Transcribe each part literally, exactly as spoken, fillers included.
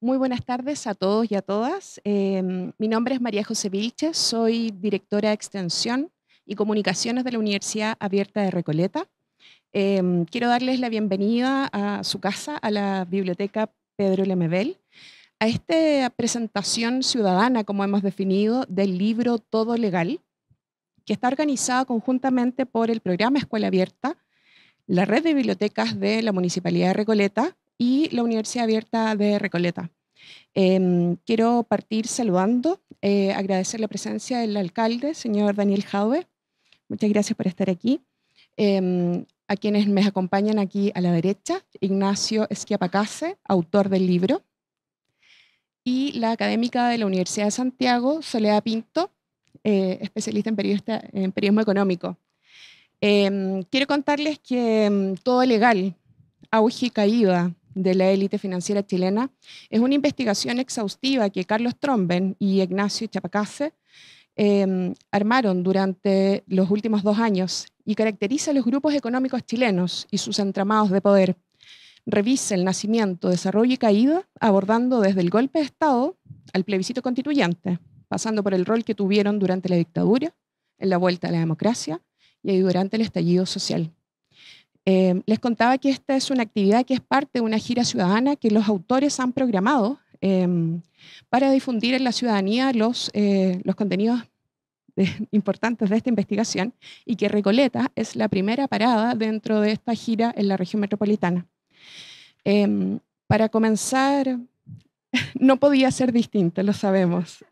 Muy buenas tardes a todos y a todas. Eh, mi nombre es María José Vilches, soy directora de Extensión y Comunicaciones de la Universidad Abierta de Recoleta. Eh, quiero darles la bienvenida a su casa, a la Biblioteca Pedro Lemebel, a esta presentación ciudadana, como hemos definido, del libro Todo Legal, que está organizada conjuntamente por el programa Escuela Abierta, la red de bibliotecas de la Municipalidad de Recoleta y la Universidad Abierta de Recoleta. Eh, quiero partir saludando, eh, agradecer la presencia del alcalde, señor Daniel Jadue. Muchas gracias por estar aquí. Eh, a quienes me acompañan aquí a la derecha, Ignacio Schiappacasse, autor del libro, y la académica de la Universidad de Santiago, Soledad Pinto, eh, especialista en, periodista, en periodismo económico. Eh, quiero contarles que Todo Legal, auge y caída de la élite financiera chilena, es una investigación exhaustiva que Carlos Tromben y Ignacio Schiappacasse eh, armaron durante los últimos dos años y caracteriza a los grupos económicos chilenos y sus entramados de poder. Revisa el nacimiento, desarrollo y caída, abordando desde el golpe de Estado al plebiscito constituyente, pasando por el rol que tuvieron durante la dictadura, en la vuelta a la democracia y durante el estallido social. Eh, les contaba que esta es una actividad que es parte de una gira ciudadana que los autores han programado eh, para difundir en la ciudadanía los, eh, los contenidos de, importantes de esta investigación, y que Recoleta es la primera parada dentro de esta gira en la región metropolitana. Eh, para comenzar, no podía ser distinto, lo sabemos.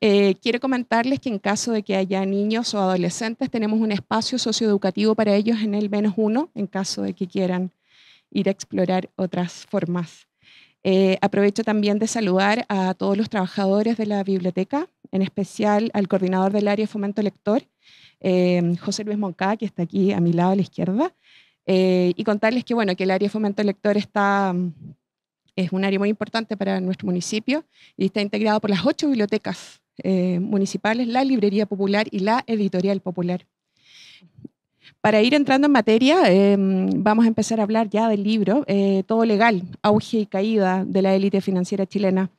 Eh, quiero comentarles que en caso de que haya niños o adolescentes, tenemos un espacio socioeducativo para ellos en el menos uno, en caso de que quieran ir a explorar otras formas. Eh, aprovecho también de saludar a todos los trabajadores de la biblioteca, en especial al coordinador del área de fomento lector, eh, José Luis Moncada, que está aquí a mi lado a la izquierda, eh, y contarles que, bueno, que el área de fomento lector está... es un área muy importante para nuestro municipio y está integrado por las ocho bibliotecas eh, municipales, la Librería Popular y la Editorial Popular. Para ir entrando en materia, eh, vamos a empezar a hablar ya del libro eh, Todo Legal, auge y caída de la élite financiera chilena,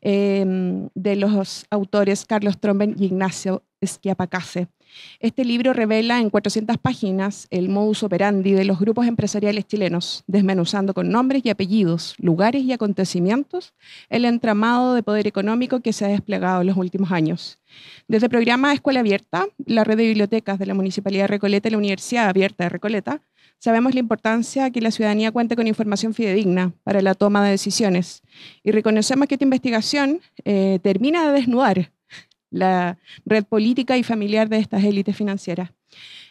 eh, de los autores Carlos Tromben y Ignacio Schiappacasse. Este libro revela en cuatrocientas páginas el modus operandi de los grupos empresariales chilenos, desmenuzando con nombres y apellidos, lugares y acontecimientos el entramado de poder económico que se ha desplegado en los últimos años. Desde el programa Escuela Abierta, la red de bibliotecas de la Municipalidad de Recoleta y la Universidad Abierta de Recoleta, sabemos la importancia que la ciudadanía cuente con información fidedigna para la toma de decisiones, y reconocemos que esta investigación eh, termina de desnudar la red política y familiar de estas élites financieras.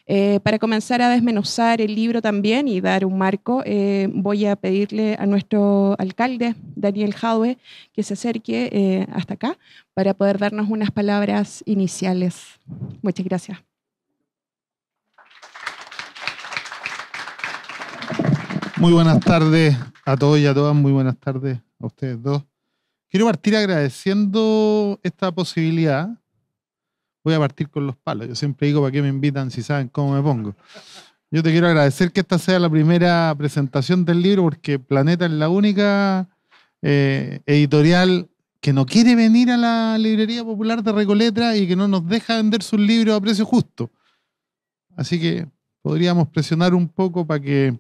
Eh, para comenzar a desmenuzar el libro también y dar un marco, eh, voy a pedirle a nuestro alcalde, Daniel Jadue, que se acerque eh, hasta acá para poder darnos unas palabras iniciales. Muchas gracias. Muy buenas tardes a todos y a todas, muy buenas tardes a ustedes dos. Quiero partir agradeciendo esta posibilidad. Voy a partir con los palos. Yo siempre digo, ¿para qué me invitan si saben cómo me pongo? Yo te quiero agradecer que esta sea la primera presentación del libro, porque Planeta es la única eh, editorial que no quiere venir a la Librería Popular de Recoleta y que no nos deja vender sus libros a precio justo. Así que podríamos presionar un poco para que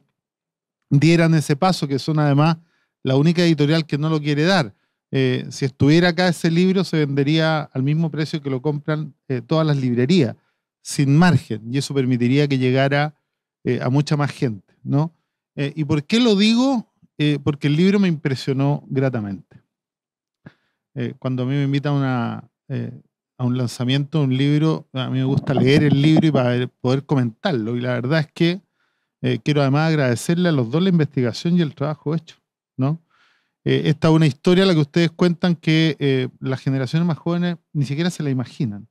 dieran ese paso, que son además la única editorial que no lo quiere dar. Eh, si estuviera acá ese libro, se vendería al mismo precio que lo compran eh, todas las librerías, sin margen, y eso permitiría que llegara eh, a mucha más gente, ¿no? Eh, ¿Y por qué lo digo? Eh, porque el libro me impresionó gratamente. Eh, cuando a mí me invitan una, eh, a un lanzamiento de un libro, a mí me gusta leer el libro y para poder comentarlo, y la verdad es que eh, quiero además agradecerle a los dos la investigación y el trabajo hecho, ¿no? Esta es una historia a la que ustedes cuentan que eh, las generaciones más jóvenes ni siquiera se la imaginan.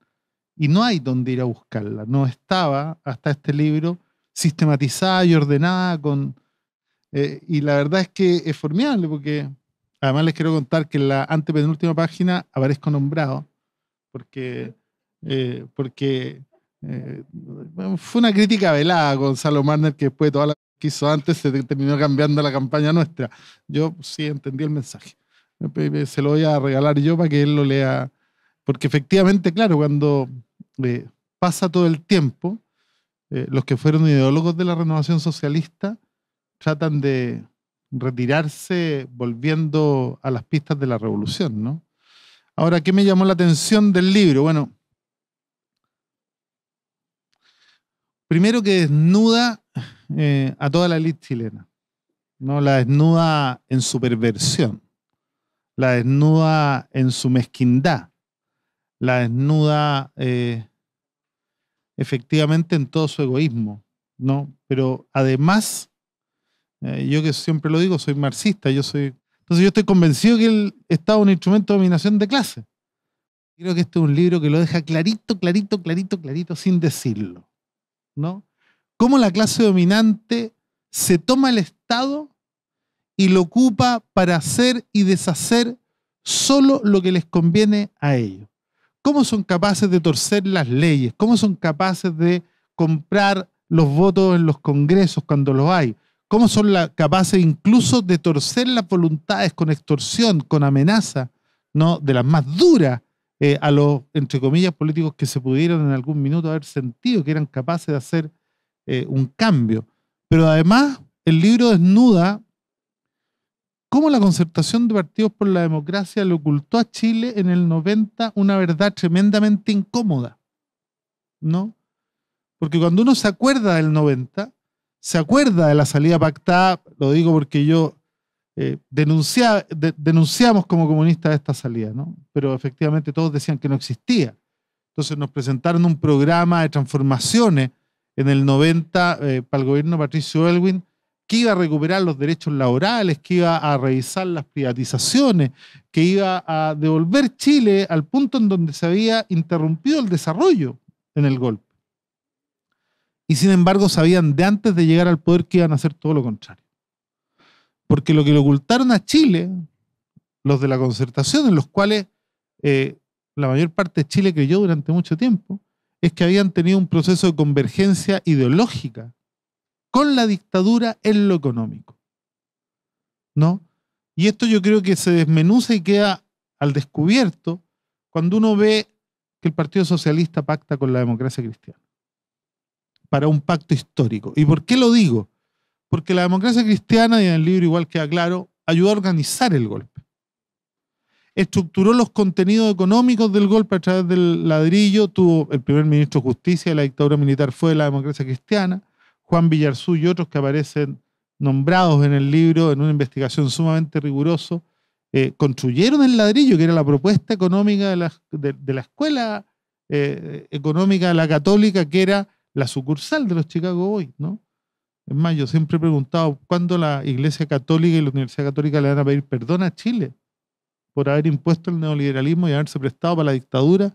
Y no hay dónde ir a buscarla. No estaba, hasta este libro, sistematizada y ordenada. Con, eh, y la verdad es que es formidable, porque además les quiero contar que en la antepenúltima página aparezco nombrado, porque, eh, porque eh, fue una crítica velada con Salo Marner, que después de toda la... que hizo antes, se terminó cambiando la campaña nuestra. Yo sí entendí el mensaje. Se lo voy a regalar yo para que él lo lea. Porque efectivamente, claro, cuando eh, pasa todo el tiempo, eh, los que fueron ideólogos de la renovación socialista tratan de retirarse volviendo a las pistas de la revolución, ¿no? Ahora, ¿qué me llamó la atención del libro? Bueno, primero que desnuda eh, a toda la élite chilena, ¿no? La desnuda en su perversión, la desnuda en su mezquindad, la desnuda eh, efectivamente en todo su egoísmo, ¿no? Pero además, eh, yo que siempre lo digo, soy marxista, yo soy... Entonces yo estoy convencido que el Estado es un instrumento de dominación de clase. Creo que este es un libro que lo deja clarito, clarito, clarito, clarito, sin decirlo, ¿no? Cómo la clase dominante se toma el Estado y lo ocupa para hacer y deshacer solo lo que les conviene a ellos. Cómo son capaces de torcer las leyes, cómo son capaces de comprar los votos en los congresos cuando los hay, cómo son la, capaces incluso de torcer las voluntades con extorsión, con amenaza, ¿no? De las más duras eh, a los, entre comillas, políticos que se pudieron en algún minuto haber sentido que eran capaces de hacer eh, un cambio. Pero además el libro desnuda cómo la concertación de partidos por la democracia le ocultó a Chile en el noventa una verdad tremendamente incómoda, ¿no? Porque cuando uno se acuerda del noventa, se acuerda de la salida pactada, lo digo porque yo eh, denuncia, de, denunciamos como comunistas esta salida, ¿no? Pero efectivamente todos decían que no existía. Entonces nos presentaron un programa de transformaciones en el noventa eh, para el gobierno Patricio Elwin, que iba a recuperar los derechos laborales, que iba a revisar las privatizaciones, que iba a devolver Chile al punto en donde se había interrumpido el desarrollo en el golpe. Y sin embargo sabían de antes de llegar al poder que iban a hacer todo lo contrario. Porque lo que le ocultaron a Chile, los de la concertación, en los cuales eh, la mayor parte de Chile creyó durante mucho tiempo, es que habían tenido un proceso de convergencia ideológica con la dictadura en lo económico, ¿no? Y esto yo creo que se desmenuza y queda al descubierto cuando uno ve que el Partido Socialista pacta con la democracia cristiana para un pacto histórico. ¿Y por qué lo digo? Porque la democracia cristiana, y en el libro igual queda claro, ayudó a organizar el golpe. Estructuró los contenidos económicos del golpe a través del ladrillo. Tuvo el primer ministro de Justicia de la dictadura militar fue de la democracia cristiana, Juan Villarzú y otros que aparecen nombrados en el libro, en una investigación sumamente rigurosa, eh, construyeron el ladrillo, que era la propuesta económica de la, de, de la escuela eh, económica de la católica, que era la sucursal de los Chicago Boys, ¿no? Es más, yo siempre he preguntado cuándo la Iglesia Católica y la Universidad Católica le van a pedir perdón a Chile por haber impuesto el neoliberalismo y haberse prestado para la dictadura,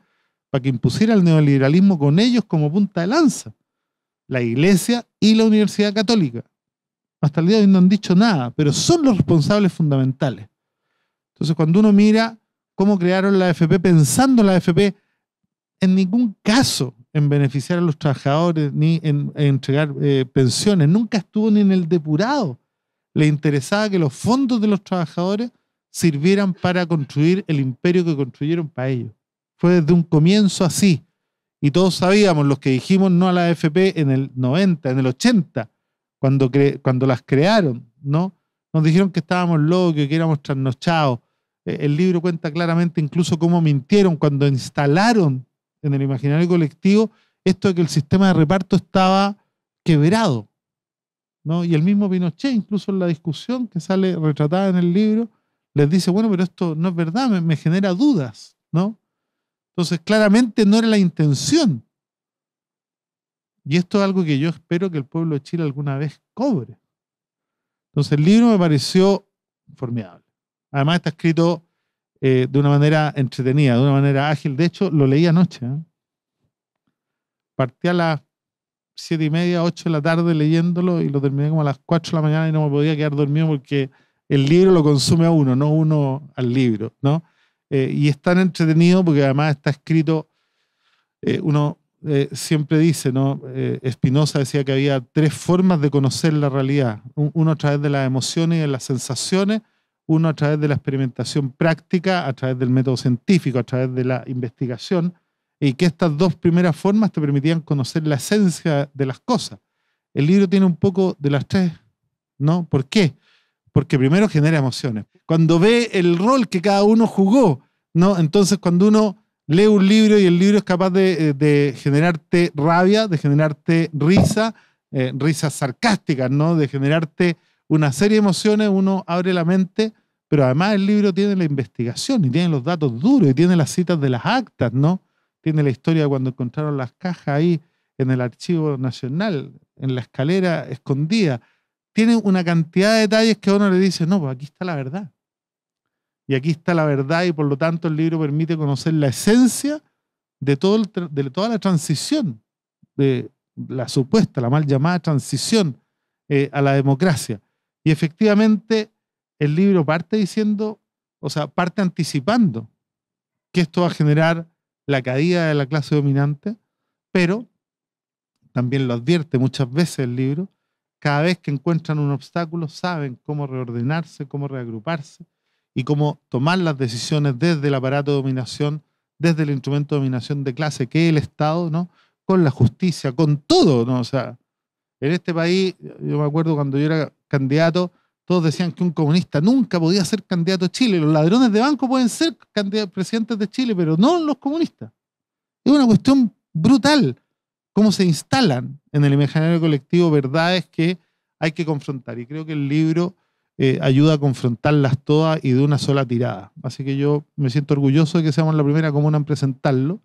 para que impusiera el neoliberalismo con ellos como punta de lanza. La Iglesia y la Universidad Católica. Hasta el día de hoy no han dicho nada, pero son los responsables fundamentales. Entonces, cuando uno mira cómo crearon la A F P, pensando en la A F P, en ningún caso en beneficiar a los trabajadores ni en, en entregar eh, pensiones, nunca estuvo ni en el depurado. Le interesaba que los fondos de los trabajadores sirvieran para construir el imperio que construyeron para ellos. Fue desde un comienzo así. Y todos sabíamos, los que dijimos no a la A F P en el noventa, en el ochenta, cuando, cre cuando las crearon, ¿no? Nos dijeron que estábamos locos, que éramos trasnochados. El libro cuenta claramente incluso cómo mintieron cuando instalaron en el imaginario colectivo esto de que el sistema de reparto estaba quebrado, ¿no? Y el mismo Pinochet, incluso en la discusión que sale retratada en el libro, les dice, bueno, pero esto no es verdad, me, me genera dudas, ¿no? Entonces, claramente no era la intención. Y esto es algo que yo espero que el pueblo de Chile alguna vez cobre. Entonces, el libro me pareció formidable. Además, está escrito eh, de una manera entretenida, de una manera ágil. De hecho, lo leí anoche, ¿eh? Partí a las siete y media, ocho de la tarde leyéndolo y lo terminé como a las cuatro de la mañana y no me podía quedar dormido porque el libro lo consume a uno, no uno al libro, ¿no? Eh, y es tan entretenido porque además está escrito, eh, uno eh, siempre dice, ¿no? Eh, Spinoza decía que había tres formas de conocer la realidad. Un, uno a través de las emociones y de las sensaciones, uno a través de la experimentación práctica, a través del método científico, a través de la investigación, y que estas dos primeras formas te permitían conocer la esencia de las cosas. El libro tiene un poco de las tres, ¿no? ¿Por qué? Porque primero genera emociones. Cuando ve el rol que cada uno jugó, ¿no? Entonces cuando uno lee un libro y el libro es capaz de, de generarte rabia, de generarte risa, eh, risas sarcásticas, ¿no? De generarte una serie de emociones, uno abre la mente, pero además el libro tiene la investigación y tiene los datos duros y tiene las citas de las actas, ¿no? Tiene la historia de cuando encontraron las cajas ahí en el Archivo Nacional, en la escalera escondida. Tiene una cantidad de detalles que uno le dice, no, pues aquí está la verdad. Y aquí está la verdad, y por lo tanto el libro permite conocer la esencia de, todo el, de toda la transición, de la supuesta, la mal llamada transición eh, a la democracia. Y efectivamente el libro parte diciendo, o sea, parte anticipando que esto va a generar la caída de la clase dominante, pero también lo advierte muchas veces el libro, cada vez que encuentran un obstáculo saben cómo reordenarse, cómo reagruparse y cómo tomar las decisiones desde el aparato de dominación, desde el instrumento de dominación de clase que es el Estado, ¿no? Con la justicia, con todo, ¿no? O sea, en este país, yo me acuerdo cuando yo era candidato, todos decían que un comunista nunca podía ser candidato a Chile. Los ladrones de banco pueden ser presidentes de Chile, pero no los comunistas. Es una cuestión brutal cómo se instalan en el imaginario colectivo verdades que hay que confrontar. Y creo que el libro eh, ayuda a confrontarlas todas y de una sola tirada. Así que yo me siento orgulloso de que seamos la primera comuna en presentarlo.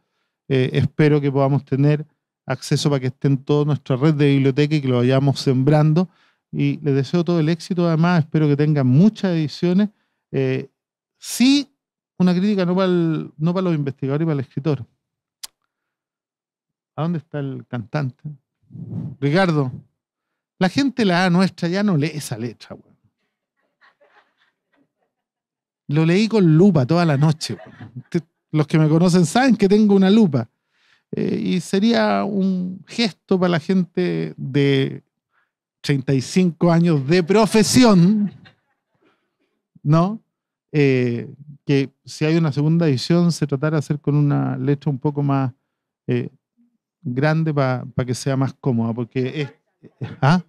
Eh, espero que podamos tener acceso para que esté en toda nuestra red de biblioteca y que lo vayamos sembrando. Y les deseo todo el éxito, además espero que tengan muchas ediciones. Eh, sí, una crítica no para, el, no para los investigadores y para el escritor. ¿A dónde está el cantante? Ricardo, la gente la A nuestra ya no lee esa letra, weón. Lo leí con lupa toda la noche, weón. Los que me conocen saben que tengo una lupa. Eh, y sería un gesto para la gente de treinta y cinco años de profesión, ¿no? Eh, que si hay una segunda edición se tratara de hacer con una letra un poco más eh, grande para pa que sea más cómoda, porque es, ¿ah?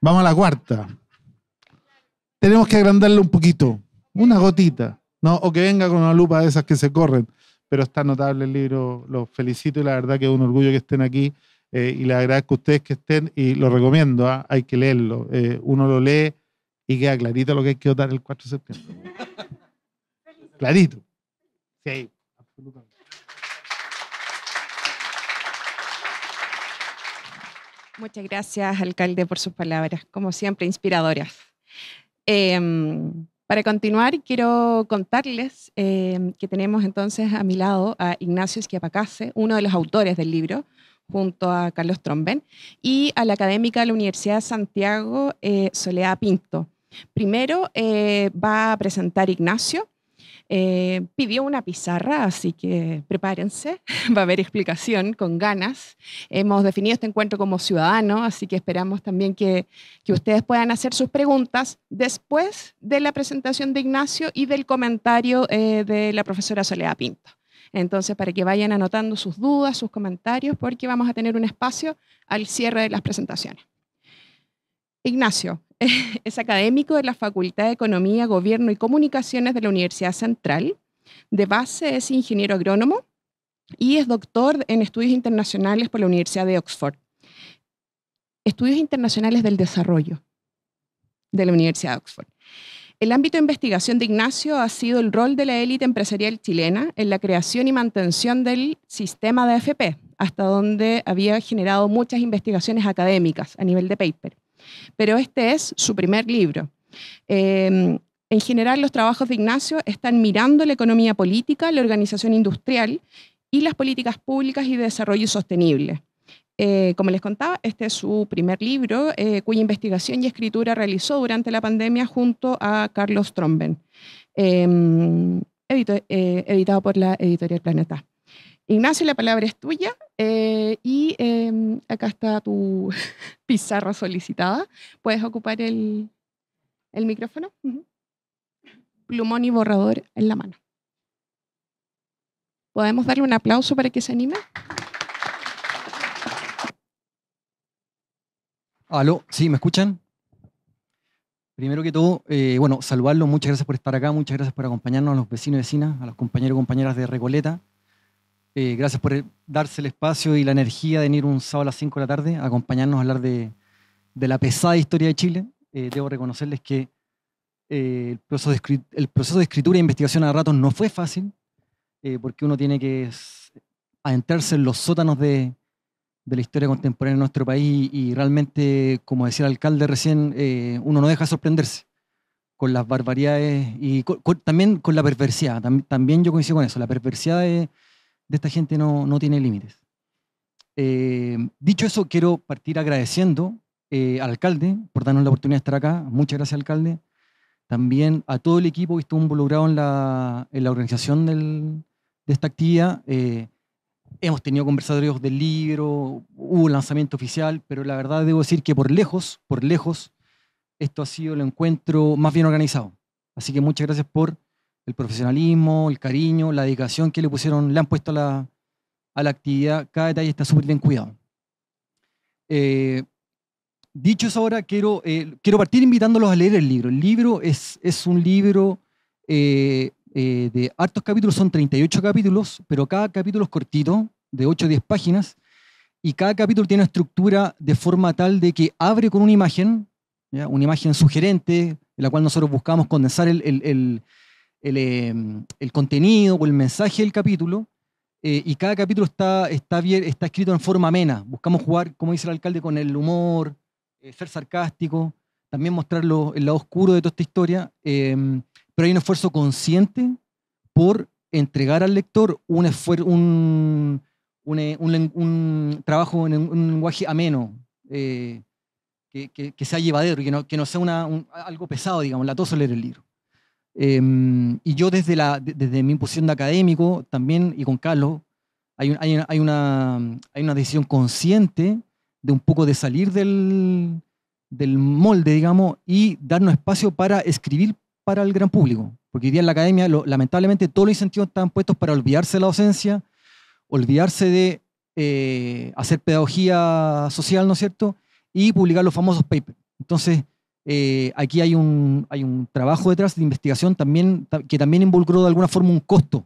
Vamos a la cuarta. Tenemos que agrandarlo un poquito, una gotita, ¿no? O que venga con una lupa de esas que se corren, pero está notable el libro, los felicito y la verdad que es un orgullo que estén aquí. Eh, y les agradezco a ustedes que estén y lo recomiendo, ¿eh? Hay que leerlo. Eh, uno lo lee y queda clarito lo que hay que votar el cuatro de septiembre. Clarito. Sí, absolutamente. Muchas gracias, alcalde, por sus palabras, como siempre, inspiradoras. Eh, para continuar, quiero contarles eh, que tenemos entonces a mi lado a Ignacio Schiappacasse, uno de los autores del libro, junto a Carlos Tromben, y a la académica de la Universidad de Santiago, eh, Soledad Pinto. Primero eh, va a presentar Ignacio, eh, pidió una pizarra, así que prepárense, va a haber explicación con ganas. Hemos definido este encuentro como ciudadano, así que esperamos también que, que ustedes puedan hacer sus preguntas después de la presentación de Ignacio y del comentario eh, de la profesora Soledad Pinto. Entonces, para que vayan anotando sus dudas, sus comentarios, porque vamos a tener un espacio al cierre de las presentaciones. Ignacio es académico de la Facultad de Economía, Gobierno y Comunicaciones de la Universidad Central. De base es ingeniero agrónomo y es doctor en estudios internacionales por la Universidad de Oxford. Estudios internacionales del desarrollo de la Universidad de Oxford. El ámbito de investigación de Ignacio ha sido el rol de la élite empresarial chilena en la creación y mantención del sistema de A F P, hasta donde había generado muchas investigaciones académicas a nivel de paper. Pero este es su primer libro. Eh, en general, los trabajos de Ignacio están mirando la economía política, la organización industrial y las políticas públicas y de desarrollo sostenible. Eh, como les contaba, este es su primer libro, eh, cuya investigación y escritura realizó durante la pandemia junto a Carlos Tromben, eh, edito, eh, editado por la editorial Planeta. Ignacio, la palabra es tuya eh, y eh, acá está tu pizarra solicitada. Puedes ocupar el, el micrófono, uh-huh. Plumón y borrador en la mano. ¿Podemos darle un aplauso para que se anime? Aló, ¿sí me escuchan? Primero que todo, eh, bueno, saludarlos, muchas gracias por estar acá, muchas gracias por acompañarnos a los vecinos y vecinas, a los compañeros y compañeras de Recoleta. Eh, gracias por el, darse el espacio y la energía de venir un sábado a las cinco de la tarde a acompañarnos a hablar de, de la pesada historia de Chile. Eh, debo reconocerles que eh, el, proceso de, el proceso de escritura e investigación a ratos no fue fácil, eh, porque uno tiene que adentrarse en los sótanos de... de la historia contemporánea de nuestro país y realmente, como decía el alcalde recién, eh, uno no deja sorprenderse con las barbaridades y con, con, también con la perversidad. Tam, también yo coincido con eso, la perversidad de, de esta gente no, no tiene límites. Eh, dicho eso, quiero partir agradeciendo eh, al alcalde por darnos la oportunidad de estar acá. Muchas gracias, alcalde. También a todo el equipo que estuvo involucrado en la, en la organización del, de esta actividad. Eh, Hemos tenido conversatorios del libro, hubo un lanzamiento oficial, pero la verdad debo decir que por lejos, por lejos, esto ha sido el encuentro más bien organizado. Así que muchas gracias por el profesionalismo, el cariño, la dedicación que le pusieron, le han puesto a la, a la actividad. Cada detalle está súper bien cuidado. Eh, dicho eso ahora, quiero, eh, quiero partir invitándolos a leer el libro. El libro es, es un libro... Eh, Eh, de hartos capítulos, son treinta y ocho capítulos, pero cada capítulo es cortito, de ocho a diez páginas, y cada capítulo tiene una estructura de forma tal de que abre con una imagen, ¿ya? Una imagen sugerente, en la cual nosotros buscamos condensar el, el, el, el, eh, el contenido o el mensaje del capítulo, eh, y cada capítulo está, está, bien, está escrito en forma amena. Buscamos jugar, como dice el alcalde, con el humor, eh, ser sarcástico, también mostrar lo, el lado oscuro de toda esta historia, eh, pero hay un esfuerzo consciente por entregar al lector un, un, un, un, un trabajo en un lenguaje ameno, eh, que, que, que sea llevadero, que no, que no sea una, un, algo pesado, digamos, latoso leer el libro. Eh, y yo desde, la, desde mi posición de académico también, y con Carlos, hay, un, hay, una, hay, una, hay una decisión consciente de un poco de salir del, del molde, digamos, y darnos espacio para escribir para el gran público, porque hoy día en la academia lo, lamentablemente todos los incentivos están puestos para olvidarse de la docencia, olvidarse de eh, hacer pedagogía social, ¿no es cierto?, y publicar los famosos papers. Entonces, eh, aquí hay un, hay un trabajo detrás de investigación también, que también involucró de alguna forma un costo,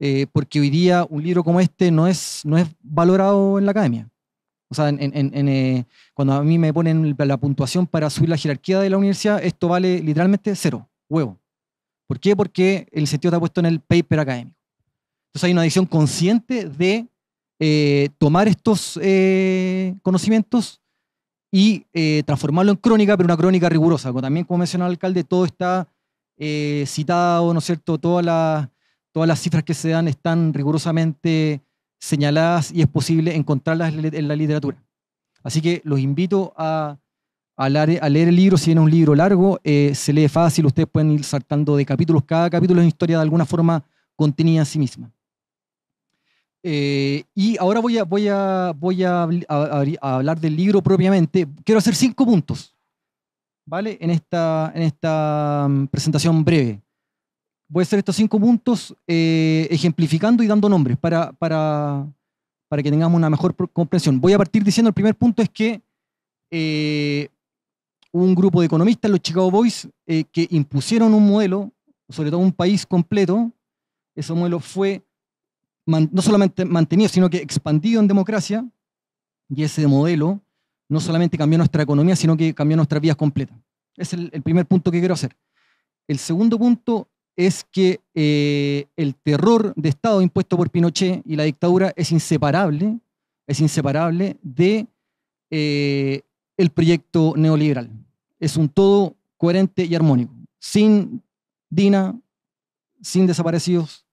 eh, porque hoy día un libro como este no es, no es valorado en la academia. O sea, en, en, en, eh, cuando a mí me ponen la puntuación para subir la jerarquía de la universidad, esto vale literalmente cero. Huevo. ¿Por qué? Porque el sentido está puesto en el paper académico. Entonces hay una decisión consciente de eh, tomar estos eh, conocimientos y eh, transformarlo en crónica, pero una crónica rigurosa. También, como mencionó el alcalde, todo está eh, citado, ¿no es cierto? Todas las, todas las cifras que se dan están rigurosamente señaladas y es posible encontrarlas en la literatura. Así que los invito a, a, leer, a leer el libro. Si viene un libro largo, eh, se lee fácil, ustedes pueden ir saltando de capítulos, cada capítulo es una historia de alguna forma contenida en sí misma. Eh, y ahora voy, a, voy, a, voy a, a, a hablar del libro propiamente. Quiero hacer cinco puntos, ¿vale? En esta, en esta presentación breve. Voy a hacer estos cinco puntos eh, ejemplificando y dando nombres para, para, para que tengamos una mejor comprensión. Voy a partir diciendo, el primer punto es que eh, un grupo de economistas, los Chicago Boys, eh, que impusieron un modelo, sobre todo un país completo. Ese modelo fue man, no solamente mantenido, sino que expandido en democracia, y ese modelo no solamente cambió nuestra economía, sino que cambió nuestras vidas completas. Ese es el, el primer punto que quiero hacer. El segundo punto es que eh, el terror de Estado impuesto por Pinochet y la dictadura es inseparable, es inseparable de eh, el proyecto neoliberal. Es un todo coherente y armónico. Sin Dina, sin desaparecidos,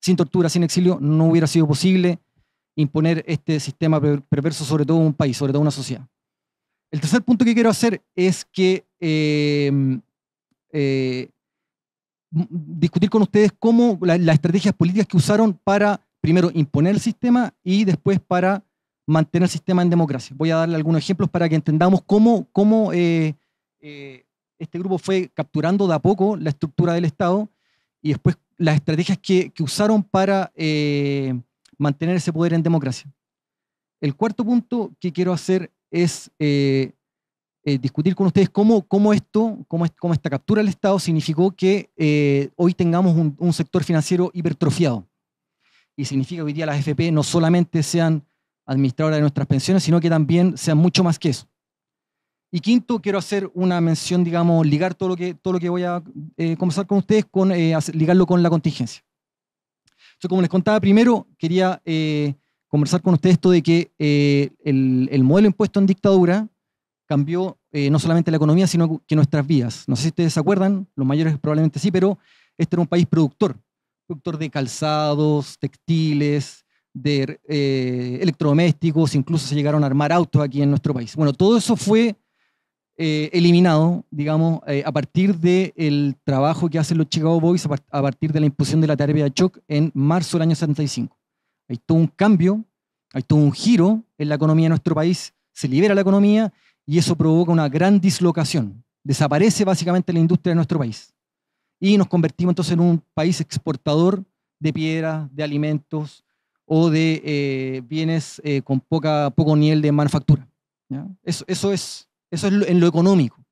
sin tortura, sin exilio, no hubiera sido posible imponer este sistema perverso sobre todo un país, sobre todo una sociedad. El tercer punto que quiero hacer es que eh, eh, discutir con ustedes cómo la, las estrategias políticas que usaron para primero imponer el sistema y después para mantener el sistema en democracia. Voy a darle algunos ejemplos para que entendamos cómo, cómo eh, eh, este grupo fue capturando de a poco la estructura del Estado y después las estrategias que, que usaron para eh, mantener ese poder en democracia. El cuarto punto que quiero hacer es eh, eh, discutir con ustedes cómo, cómo esto, cómo, cómo esta captura del Estado significó que eh, hoy tengamos un, un sector financiero hipertrofiado. Y significa que hoy día las A F P no solamente sean administradoras de nuestras pensiones, sino que también sean mucho más que eso. Y quinto, quiero hacer una mención, digamos, ligar todo lo que, todo lo que voy a eh, conversar con ustedes, con, eh, ligarlo con la contingencia. Entonces, como les contaba primero, quería eh, conversar con ustedes esto de que eh, el, el modelo impuesto en dictadura cambió eh, no solamente la economía, sino que nuestras vidas. No sé si ustedes se acuerdan, los mayores probablemente sí, pero este era un país productor, productor de calzados, textiles, de eh, electrodomésticos, incluso se llegaron a armar autos aquí en nuestro país. Bueno, todo eso fue eh, eliminado, digamos, eh, a partir del trabajo que hacen los Chicago Boys, a, par a partir de la imposición de la terapia de shock en marzo del año setenta y cinco. Hay todo un cambio, hay todo un giro en la economía de nuestro país, se libera la economía y eso provoca una gran dislocación. Desaparece básicamente la industria de nuestro país. Y nos convertimos entonces en un país exportador de piedras, de alimentos, o de eh, bienes eh, con poca, poco nivel de manufactura. ¿Ya? Eso, eso es, eso es lo, en lo económico.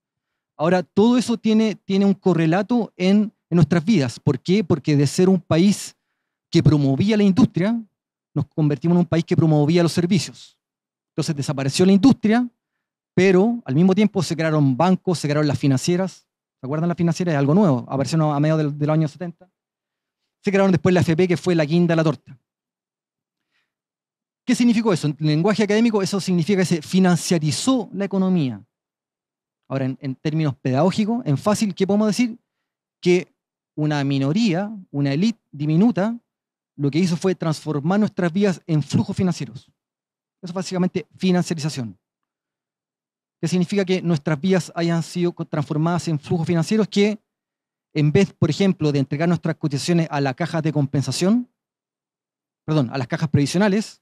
Ahora, todo eso tiene, tiene un correlato en, en nuestras vidas. ¿Por qué? Porque de ser un país que promovía la industria, nos convertimos en un país que promovía los servicios. Entonces desapareció la industria, pero al mismo tiempo se crearon bancos, se crearon las financieras. ¿Se acuerdan las financieras? Es algo nuevo, aparecieron a mediados del, del año setenta. Se crearon después la A F P, que fue la guinda de la torta. ¿Qué significó eso? En lenguaje académico, eso significa que se financiarizó la economía. Ahora, en, en términos pedagógicos, en fácil, ¿qué podemos decir? Que una minoría, una élite diminuta, lo que hizo fue transformar nuestras vidas en flujos financieros. Eso es básicamente financiarización. ¿Qué significa que nuestras vidas hayan sido transformadas en flujos financieros que, en vez, por ejemplo, de entregar nuestras cotizaciones a las cajas de compensación, perdón, a las cajas previsionales,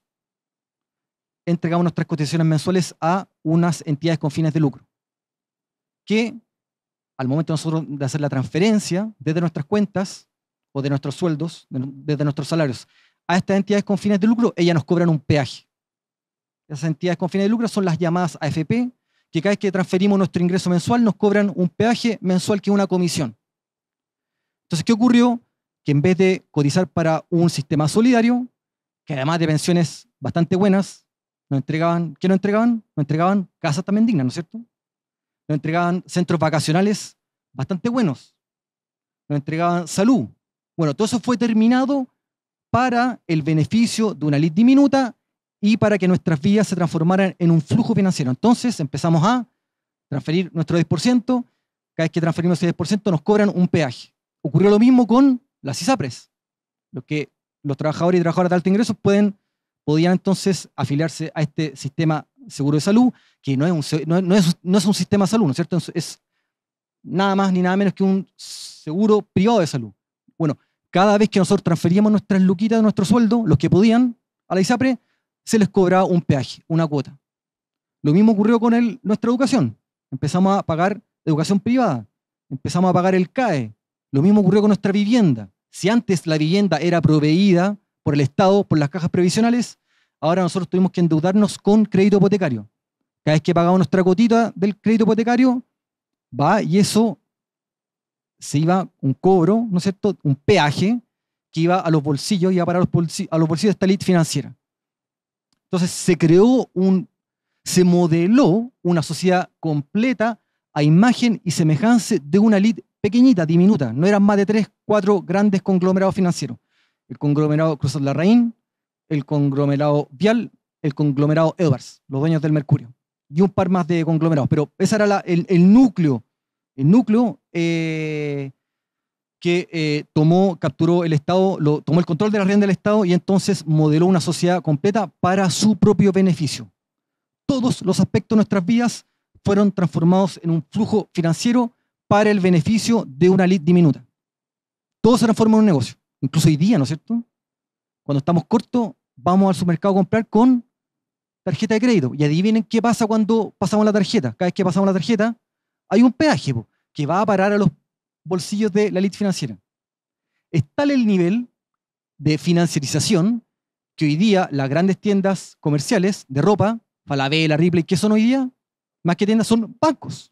entregamos nuestras cotizaciones mensuales a unas entidades con fines de lucro, que al momento nosotros de hacer la transferencia desde nuestras cuentas o de nuestros sueldos, de, desde nuestros salarios, a estas entidades con fines de lucro, ellas nos cobran un peaje. Esas entidades con fines de lucro son las llamadas A F P, que cada vez que transferimos nuestro ingreso mensual nos cobran un peaje mensual que es una comisión. Entonces, ¿qué ocurrió? Que en vez de cotizar para un sistema solidario, que además de pensiones bastante buenas, nos entregaban, ¿qué nos entregaban? Nos entregaban casas también dignas, ¿no es cierto? Nos entregaban centros vacacionales bastante buenos. Nos entregaban salud. Bueno, todo eso fue terminado para el beneficio de una élite diminuta y para que nuestras vidas se transformaran en un flujo financiero. Entonces empezamos a transferir nuestro diez por ciento. Cada vez que transferimos ese diez por ciento nos cobran un peaje. Ocurrió lo mismo con las ISAPRES. Lo que los trabajadores y trabajadoras de alto ingreso pueden... podían entonces afiliarse a este sistema seguro de salud, que no es un, no, no es, no es un sistema de salud, ¿no es cierto? Es nada más ni nada menos que un seguro privado de salud. Bueno, cada vez que nosotros transferíamos nuestras luquitas de nuestro sueldo, los que podían, a la ISAPRE, se les cobraba un peaje, una cuota. Lo mismo ocurrió con el, nuestra educación. Empezamos a pagar educación privada, empezamos a pagar el C A E. Lo mismo ocurrió con nuestra vivienda. Si antes la vivienda era proveída por el Estado, por las cajas previsionales, ahora nosotros tuvimos que endeudarnos con crédito hipotecario. Cada vez que pagamos nuestra cotita del crédito hipotecario, va y eso se iba un cobro, ¿no es cierto? Un peaje que iba a los bolsillos, iba para los bolsillos, a los bolsillos de esta élite financiera. Entonces se creó un, se modeló una sociedad completa a imagen y semejanza de una élite pequeñita, diminuta. No eran más de tres, cuatro grandes conglomerados financieros. El conglomerado Cruz Larraín, el conglomerado Vial, el conglomerado Edwards, los dueños del Mercurio, y un par más de conglomerados. Pero ese era la, el, el núcleo, el núcleo eh, que eh, tomó, capturó el Estado, lo, tomó el control de la rienda del Estado y entonces modeló una sociedad completa para su propio beneficio. Todos los aspectos de nuestras vidas fueron transformados en un flujo financiero para el beneficio de una élite diminuta. Todo se transforma en un negocio. Incluso hoy día, ¿no es cierto? Cuando estamos cortos, vamos al supermercado a comprar con tarjeta de crédito. Y adivinen qué pasa cuando pasamos la tarjeta. Cada vez que pasamos la tarjeta, hay un peaje. Po. que va a parar a los bolsillos de la élite financiera. Es tal el nivel de financiarización que hoy día las grandes tiendas comerciales de ropa, Falabella, Ripley, ¿qué son hoy día? Más que tiendas, son bancos.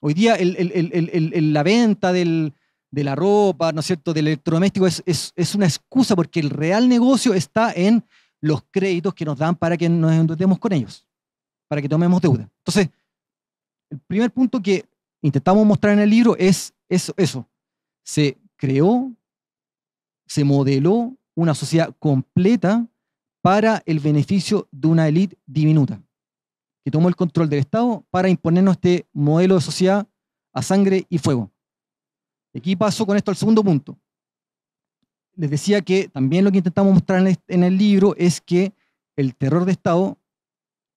Hoy día el, el, el, el, el, la venta del, de la ropa, ¿no es cierto?, del electrodoméstico es, es, es una excusa, porque el real negocio está en los créditos que nos dan para que nos endeudemos con ellos, para que tomemos deuda. Entonces, el primer punto que intentamos mostrar en el libro es eso. eso. Se creó, se modeló una sociedad completa para el beneficio de una élite diminuta que tomó el control del Estado para imponernos este modelo de sociedad a sangre y fuego. Aquí paso con esto al segundo punto. Les decía que también lo que intentamos mostrar en el libro es que el terror de Estado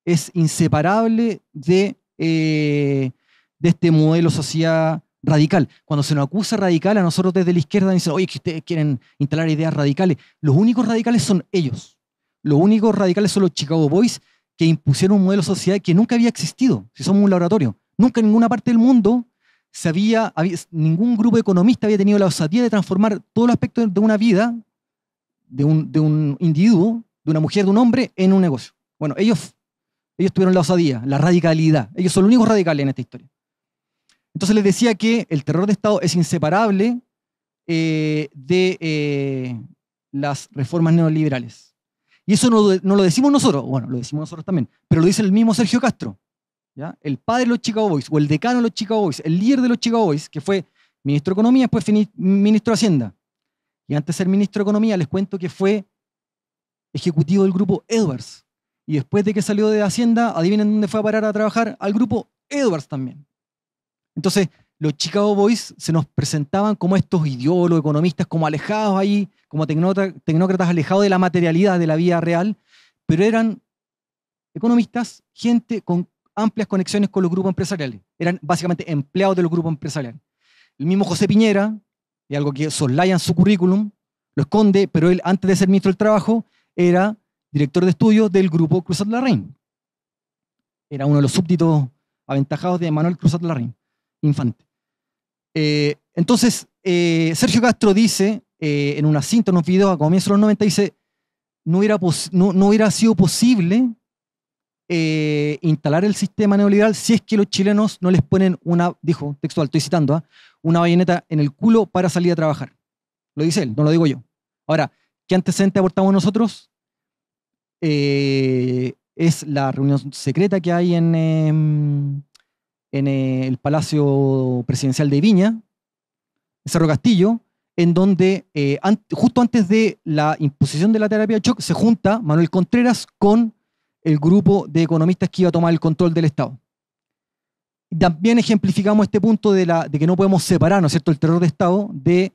es inseparable de, eh, de este modelo de sociedad radical. Cuando se nos acusa radical a nosotros desde la izquierda, dicen, oye, que ustedes quieren instalar ideas radicales. Los únicos radicales son ellos. Los únicos radicales son los Chicago Boys, que impusieron un modelo de sociedad que nunca había existido. Si somos un laboratorio, nunca en ninguna parte del mundo se había, había, ningún grupo economista había tenido la osadía de transformar todo el aspecto de una vida, de un, de un individuo, de una mujer, de un hombre, en un negocio. Bueno, ellos, ellos tuvieron la osadía, la radicalidad. Ellos son los únicos radicales en esta historia. Entonces les decía que el terror de Estado es inseparable eh, de eh, las reformas neoliberales. Y eso no, no lo decimos nosotros, bueno, lo decimos nosotros también, pero lo dice el mismo Sergio Castro, ¿ya? El padre de los Chicago Boys, o el decano de los Chicago Boys, el líder de los Chicago Boys, que fue ministro de Economía, después ministro de Hacienda. Y antes de ser ministro de Economía, les cuento que fue ejecutivo del grupo Edwards. Y después de que salió de Hacienda, adivinen dónde fue a parar a trabajar, al grupo Edwards también. Entonces, los Chicago Boys se nos presentaban como estos ideólogos, economistas, como alejados ahí, como tecnócratas alejados de la materialidad, de la vida real, pero eran economistas, gente con amplias conexiones con los grupos empresariales. Eran básicamente empleados de los grupos empresariales. El mismo José Piñera, y algo que soslaya en su currículum, lo esconde, pero él, antes de ser ministro del Trabajo, era director de estudios del grupo Cruzat Larraín. Era uno de los súbditos aventajados de Manuel Cruzat Larraín, Infante. Eh, entonces, eh, Sergio Castro dice, eh, en una cinta, en unos videos a comienzos de los noventa, dice, no hubiera, no, no hubiera sido posible eh, instalar el sistema neoliberal si es que los chilenos no les ponen una, dijo textual, estoy citando, ¿eh? una bayoneta en el culo para salir a trabajar. Lo dice él, no lo digo yo. Ahora, ¿qué antecedente aportamos nosotros? Eh, es la reunión secreta que hay en... Eh, en el Palacio Presidencial de Viña, Cerro Castillo, en donde eh, an justo antes de la imposición de la terapia de shock se junta Manuel Contreras con el grupo de economistas que iba a tomar el control del Estado. También ejemplificamos este punto de, la, de que no podemos separar, ¿no es cierto?, el terror de Estado de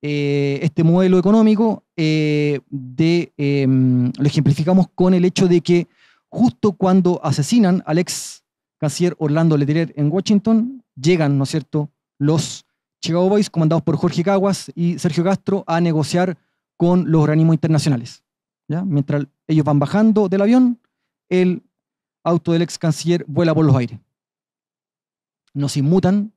eh, este modelo económico. Eh, de, eh, lo ejemplificamos con el hecho de que justo cuando asesinan al ex canciller Orlando Letelier en Washington, llegan, ¿no es cierto?, los Chicago Boys, comandados por Jorge Caguas y Sergio Castro, a negociar con los organismos internacionales. ¿Ya? Mientras ellos van bajando del avión, el auto del ex canciller vuela por los aires. Nos inmutan,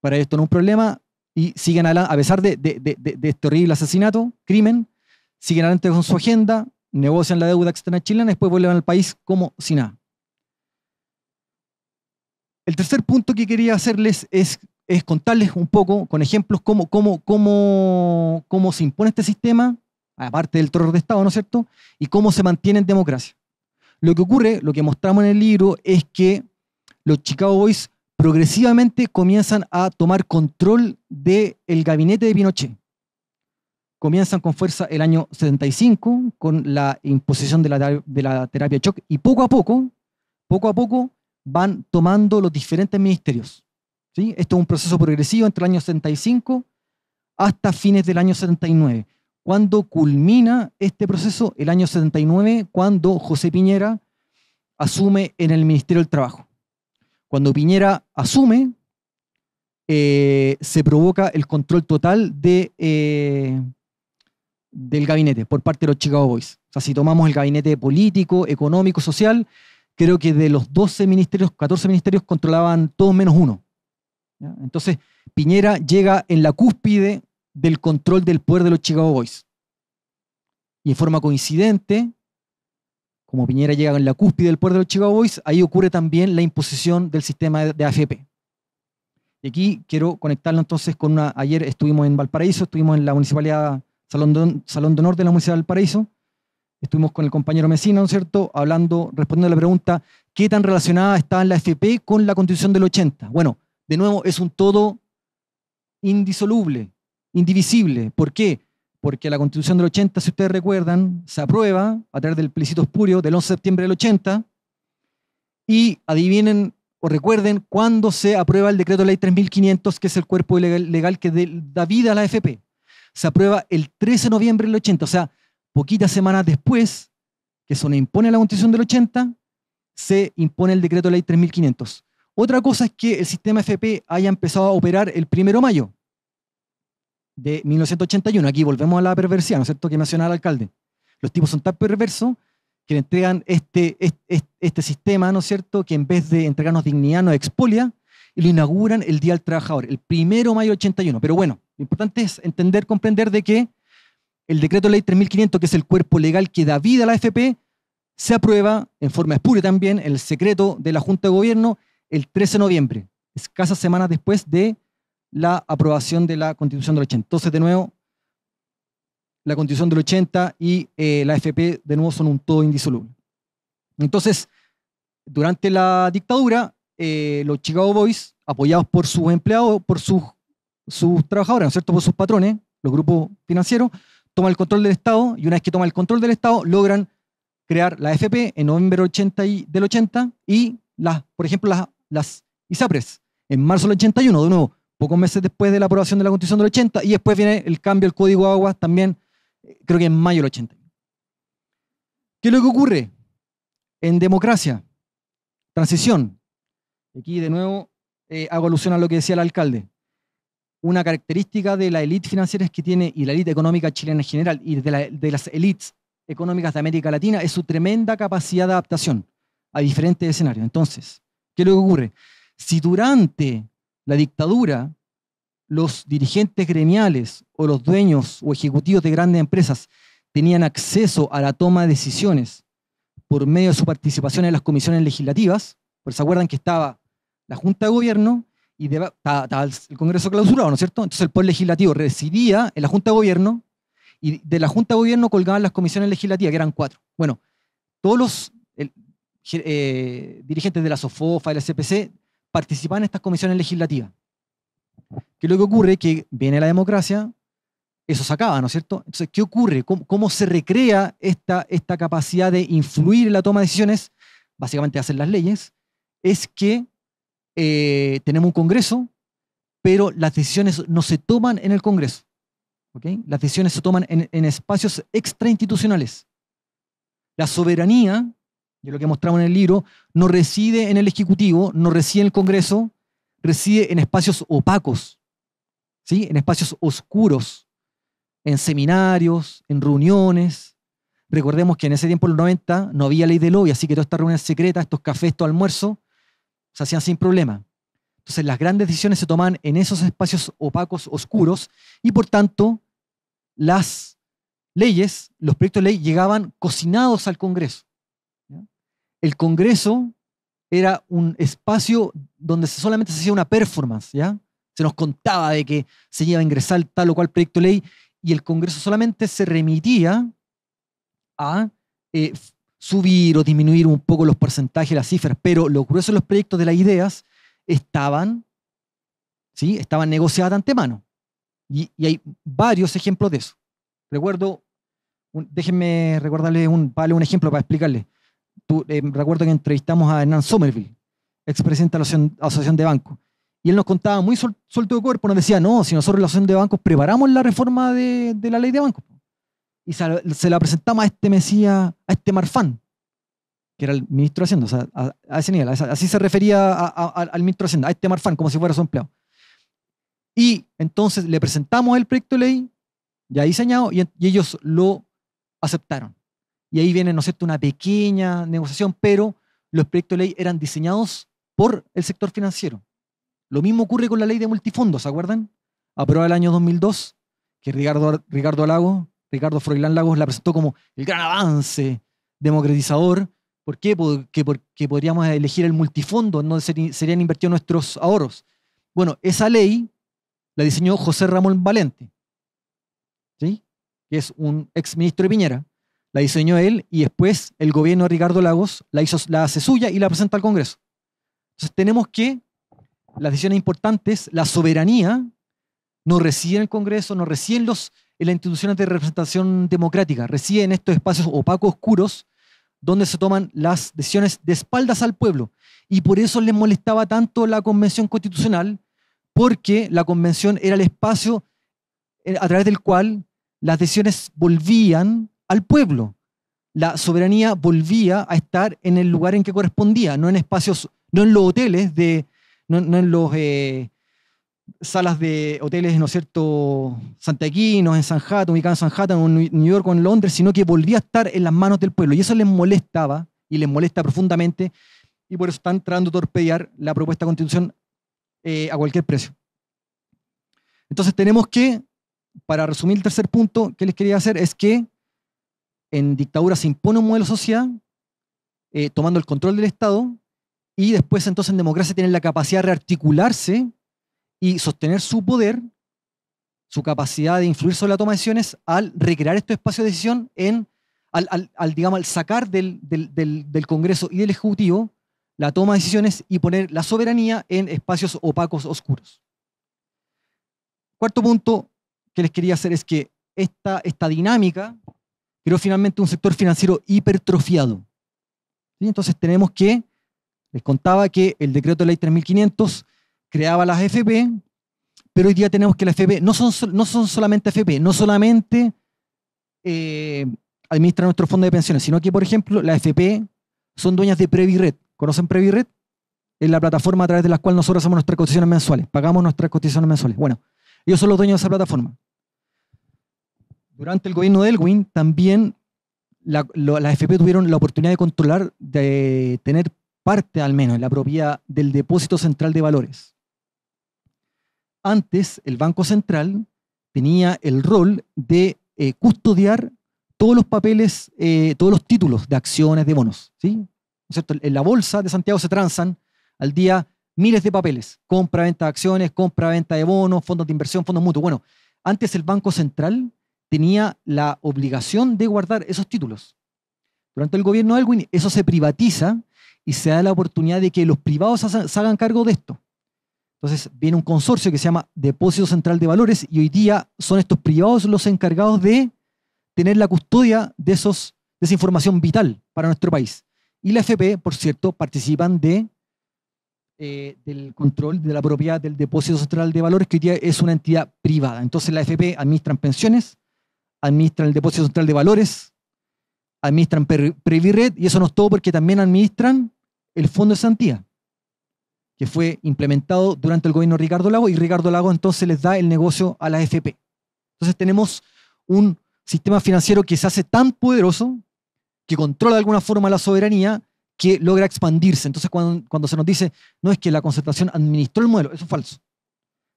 para esto no es un problema, y siguen adelante, a pesar de, de, de, de este horrible asesinato, crimen, siguen adelante con su agenda, negocian la deuda externa chilena, después vuelven al país como si nada. El tercer punto que quería hacerles es, es contarles un poco, con ejemplos, cómo, cómo, cómo, cómo se impone este sistema, aparte del terror de Estado, ¿no es cierto?, y cómo se mantiene en democracia. Lo que ocurre, lo que mostramos en el libro, es que los Chicago Boys progresivamente comienzan a tomar control del gabinete de Pinochet. Comienzan con fuerza el año setenta y cinco, con la imposición de la, de la terapia shock, y poco a poco, poco a poco, van tomando los diferentes ministerios. ¿Sí? Esto es un proceso progresivo entre el año setenta y cinco hasta fines del año setenta y nueve. ¿Cuándo culmina este proceso? El año setenta y nueve, cuando José Piñera asume en el Ministerio del Trabajo. Cuando Piñera asume, eh, se provoca el control total de, eh, del gabinete por parte de los Chicago Boys. O sea, si tomamos el gabinete político, económico, social, creo que de los doce ministerios, catorce ministerios controlaban todos menos uno. ¿Ya? Entonces, Piñera llega en la cúspide del control del poder de los Chicago Boys. Y en forma coincidente, como Piñera llega en la cúspide del poder de los Chicago Boys, ahí ocurre también la imposición del sistema de A F P. Y aquí quiero conectarlo entonces con una... Ayer estuvimos en Valparaíso, estuvimos en la Municipalidad Salón de, Salón de Honor de la Municipalidad de Valparaíso, estuvimos con el compañero Mesina, ¿no es cierto?, hablando, respondiendo a la pregunta, ¿qué tan relacionada está la A F P con la Constitución del ochenta? Bueno, de nuevo, es un todo indisoluble, indivisible. ¿Por qué? Porque la Constitución del ochenta, si ustedes recuerdan, se aprueba a través del plebiscito espurio del once de septiembre del ochenta, y adivinen o recuerden cuándo se aprueba el decreto de ley tres mil quinientos, que es el cuerpo legal que da vida a la A F P. Se aprueba el trece de noviembre del ochenta, o sea, poquitas semanas después que se impone la Constitución del ochenta, se impone el decreto de ley tres mil quinientos. Otra cosa es que el sistema F P haya empezado a operar el primero de mayo de mil novecientos ochenta y uno. Aquí volvemos a la perversidad, ¿no es cierto?, que mencionaba el alcalde. Los tipos son tan perversos que le entregan este, este, este sistema, ¿no es cierto?, que en vez de entregarnos dignidad nos expolia, y lo inauguran el Día del Trabajador, el primero de mayo del ochenta y uno. Pero bueno, lo importante es entender, comprender de que el decreto de ley tres mil quinientos, que es el cuerpo legal que da vida a la A F P, se aprueba en forma espuria también, en el secreto de la Junta de Gobierno, el trece de noviembre, escasas semanas después de la aprobación de la Constitución del ochenta. Entonces, de nuevo, la Constitución del ochenta y eh, la A F P, de nuevo, son un todo indisoluble. Entonces, durante la dictadura, eh, los Chicago Boys, apoyados por sus empleados, por sus, sus trabajadores, ¿no es cierto?, por sus patrones, los grupos financieros, toman el control del Estado, y una vez que toman el control del Estado, logran crear la A F P en noviembre del ochenta y, las, por ejemplo, las, las ISAPRES en marzo del ochenta y uno, de nuevo, pocos meses después de la aprobación de la Constitución del ochenta, y después viene el cambio del Código Aguas también, creo que en mayo del ochenta. ¿Qué es lo que ocurre? En democracia, transición. Aquí de nuevo eh, hago alusión a lo que decía el alcalde. Una característica de la élite financiera es que tiene, y la élite económica chilena en general, y de, la, de las élites económicas de América Latina, es su tremenda capacidad de adaptación a diferentes escenarios. Entonces, ¿qué es lo que ocurre? Si durante la dictadura, los dirigentes gremiales o los dueños o ejecutivos de grandes empresas tenían acceso a la toma de decisiones por medio de su participación en las comisiones legislativas, pues se acuerdan que estaba la Junta de Gobierno y de, estaba, estaba el Congreso clausurado, ¿no es cierto? Entonces el Poder Legislativo residía en la Junta de Gobierno y de la Junta de Gobierno colgaban las comisiones legislativas, que eran cuatro. Bueno, todos los el, eh, dirigentes de la SOFOFA y la C P C participaban en estas comisiones legislativas. ¿Qué es lo que ocurre? Que viene la democracia, eso se acaba, ¿no es cierto? Entonces, ¿qué ocurre? ¿Cómo, cómo se recrea esta, esta capacidad de influir en la toma de decisiones? Básicamente hacer las leyes. Es que eh, tenemos un Congreso, pero las decisiones no se toman en el Congreso. ¿Okay? Las decisiones se toman en, en espacios extrainstitucionales. La soberanía, yo lo que mostramos en el libro, no reside en el Ejecutivo, no reside en el Congreso, reside en espacios opacos, ¿sí?, en espacios oscuros, en seminarios, en reuniones. Recordemos que en ese tiempo, en los noventa, no había ley de lobby, así que todas estas reuniones secretas, estos cafés, estos almuerzos, se hacían sin problema. Entonces las grandes decisiones se toman en esos espacios opacos, oscuros, y por tanto las leyes, los proyectos de ley llegaban cocinados al Congreso. El Congreso era un espacio donde solamente se hacía una performance, ¿ya? Se nos contaba de que se iba a ingresar tal o cual proyecto de ley y el Congreso solamente se remitía a eh, subir o disminuir un poco los porcentajes, las cifras, pero lo grueso de los proyectos de las ideas estaban, ¿sí?, estaban negociadas de antemano. Y, y hay varios ejemplos de eso. Recuerdo, un, déjenme recordarles un, vale, un ejemplo para explicarles. Tú, eh, recuerdo que entrevistamos a Hernán Somerville, expresidente de la Asociación de Bancos, y él nos contaba muy sol, suelto de cuerpo, nos decía, no, si nosotros la Asociación de Bancos preparamos la reforma de, de la ley de bancos, y se, se la presentamos a este Mesías, a este Marfán, que era el ministro de Hacienda, o sea, a, a ese nivel, a esa, así se refería a, a, a, al ministro de Hacienda, a este Marfán, como si fuera su empleado. Y entonces le presentamos el proyecto de ley, ya diseñado, y, y ellos lo aceptaron. Y ahí viene, ¿no es cierto?, una pequeña negociación, pero los proyectos de ley eran diseñados por el sector financiero. Lo mismo ocurre con la ley de multifondos, ¿se acuerdan? Aprobada el año dos mil dos, que Ricardo, Ricardo Lagos, Ricardo Froilán Lagos la presentó como el gran avance democratizador. ¿Por qué? Porque, porque podríamos elegir el multifondo, en donde serían invertidos nuestros ahorros. Bueno, esa ley la diseñó José Ramón Valente, ¿sí? Que es un exministro de Piñera. La diseñó él y después el gobierno de Ricardo Lagos la, hizo, la hace suya y la presenta al Congreso. Entonces tenemos que las decisiones importantes, la soberanía, no reside en el Congreso, no reside en, los, en las instituciones de representación democrática, reside en estos espacios opacos, oscuros, donde se toman las decisiones de espaldas al pueblo. Y por eso les molestaba tanto la Convención Constitucional, porque la Convención era el espacio a través del cual las decisiones volvían al pueblo. La soberanía volvía a estar en el lugar en que correspondía, no en espacios, no en los hoteles, de, no, no en los eh, salas de hoteles, ¿no es cierto?, santiaguinos, en Sanhattan, ubicados en Sanhattan, o en New York o en Londres, sino que volvía a estar en las manos del pueblo. Y eso les molestaba, y les molesta profundamente, y por eso están tratando de torpedear la propuesta de constitución eh, a cualquier precio. Entonces tenemos que, para resumir el tercer punto que les quería hacer, es que en dictadura se impone un modelo de sociedad, eh, tomando el control del Estado, y después entonces en democracia tienen la capacidad de rearticularse y sostener su poder, su capacidad de influir sobre la toma de decisiones, al recrear estos espacios de decisión, en, al, al, al, digamos, al sacar del, del, del, del Congreso y del Ejecutivo la toma de decisiones y poner la soberanía en espacios opacos, oscuros. Cuarto punto que les quería hacer es que esta, esta dinámica creó finalmente un sector financiero hipertrofiado. ¿Sí? Entonces tenemos que, les contaba que el decreto de ley tres mil quinientos creaba las A F P, pero hoy día tenemos que las A F P no son, no son solamente A F P, no solamente eh, administran nuestro fondo de pensiones, sino que, por ejemplo, las A F P son dueñas de PreviRed. ¿Conocen PreviRed? Es la plataforma a través de la cual nosotros hacemos nuestras cotizaciones mensuales, pagamos nuestras cotizaciones mensuales. Bueno, ellos son los dueños de esa plataforma. Durante el gobierno de Elwin, también la, lo, las A F P tuvieron la oportunidad de controlar, de tener parte al menos, la propiedad del Depósito Central de Valores. Antes, el Banco Central tenía el rol de eh, custodiar todos los papeles, eh, todos los títulos de acciones, de bonos, ¿sí? ¿No es cierto? En la bolsa de Santiago se transan al día miles de papeles, compra-venta de acciones, compra-venta de bonos, fondos de inversión, fondos mutuos. Bueno, antes el Banco Central tenía la obligación de guardar esos títulos. Durante el gobierno de Elwin eso se privatiza y se da la oportunidad de que los privados se hagan cargo de esto. Entonces viene un consorcio que se llama Depósito Central de Valores y hoy día son estos privados los encargados de tener la custodia de, esos, de esa información vital para nuestro país. Y la A F P, por cierto, participan de, eh, del control de la propiedad del Depósito Central de Valores, que hoy día es una entidad privada. Entonces la A F P administran pensiones, administran el Depósito Central de Valores, administran PreviRed, y eso no es todo porque también administran el Fondo de Santía, que fue implementado durante el gobierno de Ricardo Lagos, y Ricardo Lagos entonces les da el negocio a la A F P. Entonces tenemos un sistema financiero que se hace tan poderoso, que controla de alguna forma la soberanía, que logra expandirse. Entonces cuando, cuando se nos dice, no es que la concertación administró el modelo, eso es falso.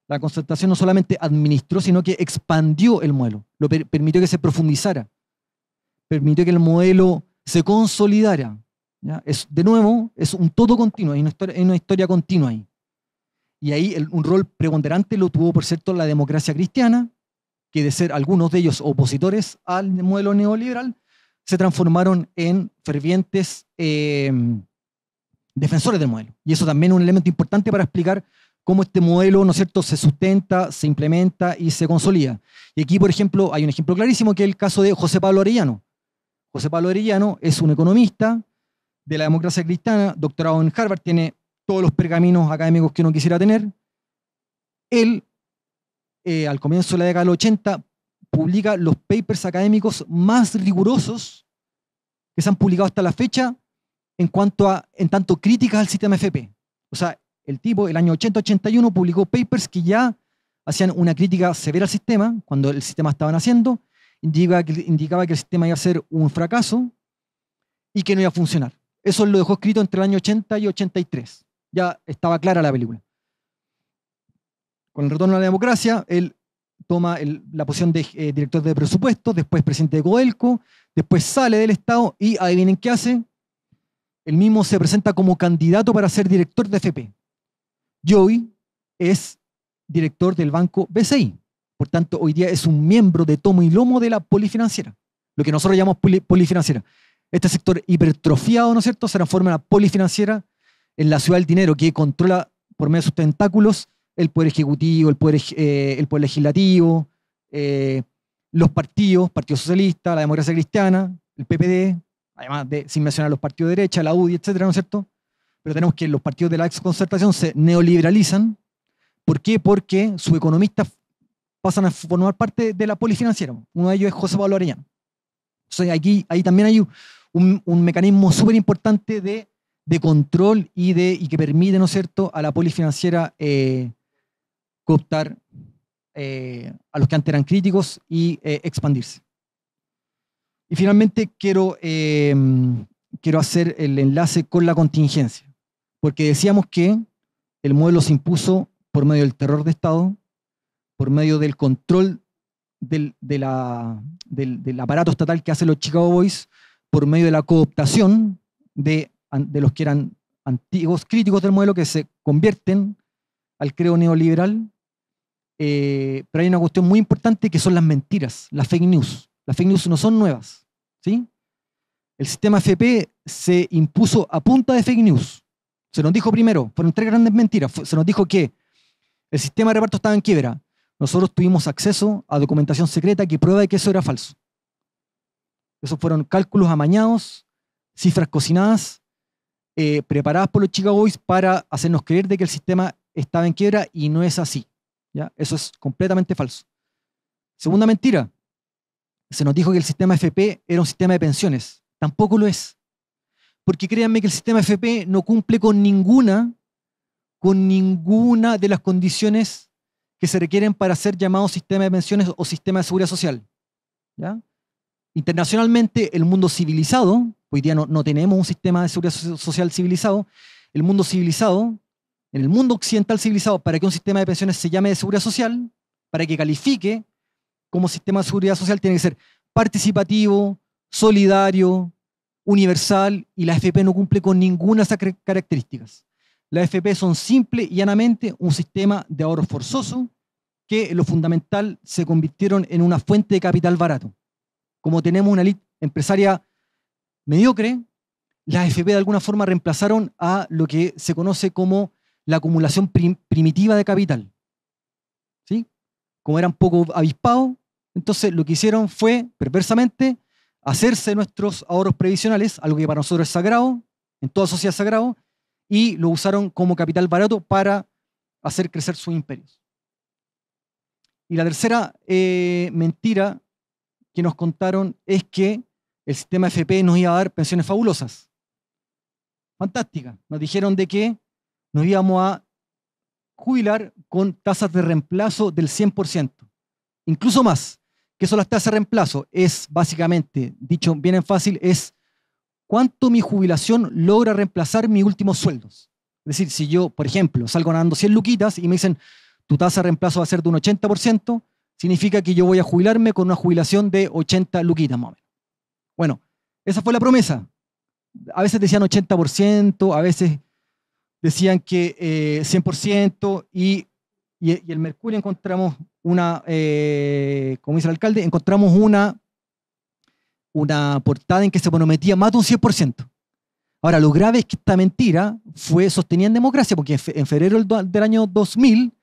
La concertación no solamente administró, sino que expandió el modelo, lo per permitió que se profundizara, permitió que el modelo se consolidara. ¿Ya? Es, de nuevo, es un todo continuo, es una historia, es una historia continua ahí. Y ahí el, un rol preponderante lo tuvo, por cierto, la democracia cristiana, que de ser algunos de ellos opositores al modelo neoliberal, se transformaron en fervientes eh, defensores del modelo. Y eso también es un elemento importante para explicar cómo este modelo, ¿no es cierto?, se sustenta, se implementa y se consolida. Y aquí, por ejemplo, hay un ejemplo clarísimo que es el caso de José Pablo Arellano. José Pablo Arellano es un economista de la democracia cristiana, doctorado en Harvard, tiene todos los pergaminos académicos que uno quisiera tener. Él, eh, al comienzo de la década del ochenta, publica los papers académicos más rigurosos que se han publicado hasta la fecha en cuanto a, en tanto críticas al sistema F P. O sea, el tipo, el año ochenta ochenta y uno, publicó papers que ya hacían una crítica severa al sistema, cuando el sistema estaba naciendo, indicaba que, indicaba que el sistema iba a ser un fracaso y que no iba a funcionar. Eso lo dejó escrito entre el año ochenta y ochenta y tres. Ya estaba clara la película. Con el retorno a la democracia, él toma el, la posición de eh, director de presupuestos, después presidente de Codelco, después sale del Estado y adivinen qué hace. Él mismo se presenta como candidato para ser director de F P. Y hoy es director del banco B C I. Por tanto, hoy día es un miembro de tomo y lomo de la polifinanciera, lo que nosotros llamamos poli polifinanciera. Este sector hipertrofiado, ¿no es cierto?, se transforma en la polifinanciera, en la ciudad del dinero, que controla por medio de sus tentáculos el poder ejecutivo, el poder, eh, el poder legislativo, eh, los partidos, Partido Socialista, la Democracia Cristiana, el P P D, además de, sin mencionar los partidos de derecha, la U D I, etcétera, ¿no es cierto? Pero tenemos que los partidos de la exconcertación se neoliberalizan. ¿Por qué? Porque sus economistas pasan a formar parte de la polifinanciera. Uno de ellos es José Pablo Arellano. Entonces aquí, ahí también hay un, un mecanismo súper importante de, de control y, de, y que permite, ¿no es cierto?, a la polifinanciera eh, cooptar eh, a los que antes eran críticos y eh, expandirse. Y finalmente quiero, eh, quiero hacer el enlace con la contingencia, porque decíamos que el modelo se impuso por medio del terror de Estado, por medio del control del, de la, del, del aparato estatal que hacen los Chicago Boys, por medio de la cooptación de, de los que eran antiguos críticos del modelo que se convierten al credo neoliberal. Eh, pero hay una cuestión muy importante que son las mentiras, las fake news. Las fake news no son nuevas, ¿sí? El sistema F P se impuso a punta de fake news. Se nos dijo primero, fueron tres grandes mentiras. Se nos dijo que el sistema de reparto estaba en quiebra. Nosotros tuvimos acceso a documentación secreta que prueba de que eso era falso. Esos fueron cálculos amañados, cifras cocinadas, eh, preparadas por los Chicago Boys para hacernos creer de que el sistema estaba en quiebra y no es así, ¿ya? Eso es completamente falso. Segunda mentira, se nos dijo que el sistema F P era un sistema de pensiones. Tampoco lo es. Porque créanme que el sistema F P no cumple con ninguna, con ninguna de las condiciones que se requieren para ser llamado sistema de pensiones o sistema de seguridad social, ¿ya? Internacionalmente, el mundo civilizado, hoy día no, no tenemos un sistema de seguridad social civilizado, el mundo civilizado, en el mundo occidental civilizado, para que un sistema de pensiones se llame de seguridad social, para que califique como sistema de seguridad social, tiene que ser participativo, solidario, universal, y la F P no cumple con ninguna de esas características. La F P son simple y llanamente un sistema de ahorro forzoso que en lo fundamental se convirtieron en una fuente de capital barato. Como tenemos una élite empresaria mediocre, las F P de alguna forma reemplazaron a lo que se conoce como la acumulación prim primitiva de capital, ¿sí? Como eran poco avispados, entonces lo que hicieron fue, perversamente, hacerse nuestros ahorros previsionales, algo que para nosotros es sagrado, en toda sociedad es sagrado, y lo usaron como capital barato para hacer crecer sus imperios. Y la tercera eh, mentira que nos contaron es que el sistema F P nos iba a dar pensiones fabulosas. Fantástica. Nos dijeron de que nos íbamos a jubilar con tasas de reemplazo del cien por ciento. Incluso más. ¿Qué son las tasas de reemplazo? Es básicamente, dicho bien en fácil, es ¿cuánto mi jubilación logra reemplazar mis últimos sueldos? Es decir, si yo, por ejemplo, salgo ganando cien luquitas y me dicen tu tasa de reemplazo va a ser de un ochenta por ciento, significa que yo voy a jubilarme con una jubilación de ochenta luquitas más o menos. Bueno, esa fue la promesa. A veces decían ochenta por ciento, a veces decían que eh, cien por ciento, y, y, y el Mercurio encontramos una, eh, como dice el alcalde, encontramos una... una portada en que se prometía más de un cien por ciento. Ahora, lo grave es que esta mentira fue sostenida en democracia, porque en febrero del año dos mil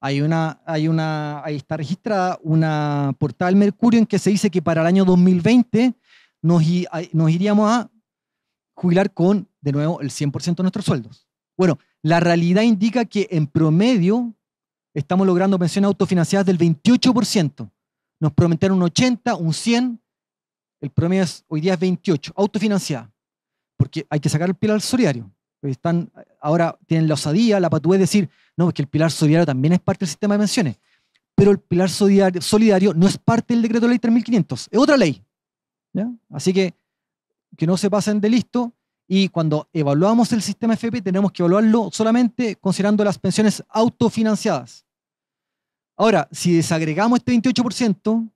hay una, hay una, ahí está registrada una portada del Mercurio en que se dice que para el año dos mil veinte nos, nos iríamos a jubilar con, de nuevo, el cien por ciento de nuestros sueldos. Bueno, la realidad indica que en promedio estamos logrando pensiones autofinanciadas del veintiocho por ciento. Nos prometieron un ochenta por ciento, un cien por ciento, el promedio es, hoy día es veintiocho, autofinanciada, porque hay que sacar el pilar solidario. Están, ahora tienen la osadía, la patudez de decir, no, es que el pilar solidario también es parte del sistema de pensiones, pero el pilar solidario, solidario no es parte del decreto de ley tres mil quinientos, es otra ley, ¿ya? Así que que no se pasen de listo, y cuando evaluamos el sistema F P tenemos que evaluarlo solamente considerando las pensiones autofinanciadas. Ahora, si desagregamos este veintiocho por ciento,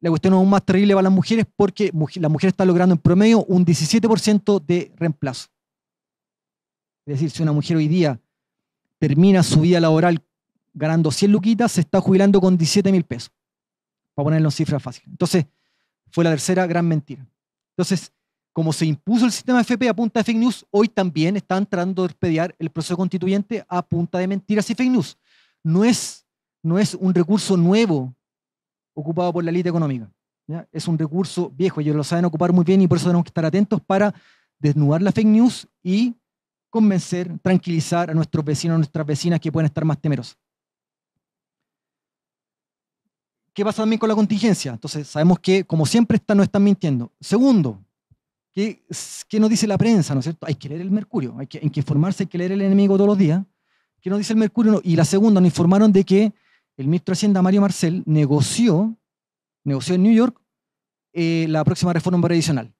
la cuestión es aún más terrible para las mujeres, porque las mujeres están logrando en promedio un diecisiete por ciento de reemplazo. Es decir, si una mujer hoy día termina su vida laboral ganando cien luquitas, se está jubilando con diecisiete mil pesos. Para ponerlo en cifras fáciles. Entonces, fue la tercera gran mentira. Entonces, como se impuso el sistema A F P a punta de fake news, hoy también están tratando de torpedear el proceso constituyente a punta de mentiras y fake news. No es, no es un recurso nuevo ocupado por la élite económica, ¿ya? Es un recurso viejo, ellos lo saben ocupar muy bien, y por eso tenemos que estar atentos para desnudar la fake news y convencer, tranquilizar a nuestros vecinos, a nuestras vecinas que pueden estar más temerosos. ¿Qué pasa también con la contingencia? Entonces, sabemos que, como siempre, está, no están mintiendo. Segundo, ¿qué, qué nos dice la prensa? ¿No es cierto? Hay que leer el Mercurio, hay que, hay que informarse, hay que leer El Enemigo todos los días. ¿Qué nos dice el Mercurio? Y la segunda, nos informaron de que el ministro de Hacienda, Mario Marcel, negoció, negoció en New York eh, la próxima reforma previsional.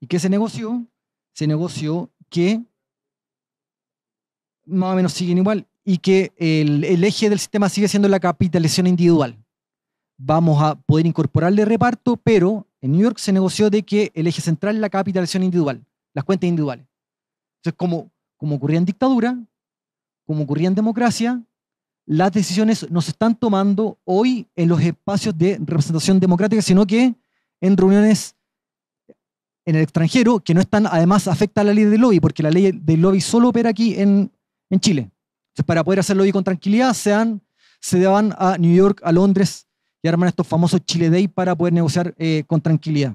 ¿Y qué se negoció? Se negoció que más o menos siguen igual y que el, el eje del sistema sigue siendo la capitalización individual. Vamos a poder incorporarle reparto, pero en New York se negoció de que el eje central es la capitalización individual, las cuentas individuales. Entonces, como, como ocurría en dictadura, como ocurría en democracia, las decisiones no se están tomando hoy en los espacios de representación democrática, sino que en reuniones en el extranjero, que no están, además afecta a la ley del lobby, porque la ley del lobby solo opera aquí en, en Chile. Entonces, para poder hacer lobby con tranquilidad, se, dan, se van a New York, a Londres, y arman estos famosos Chile Day para poder negociar eh, con tranquilidad.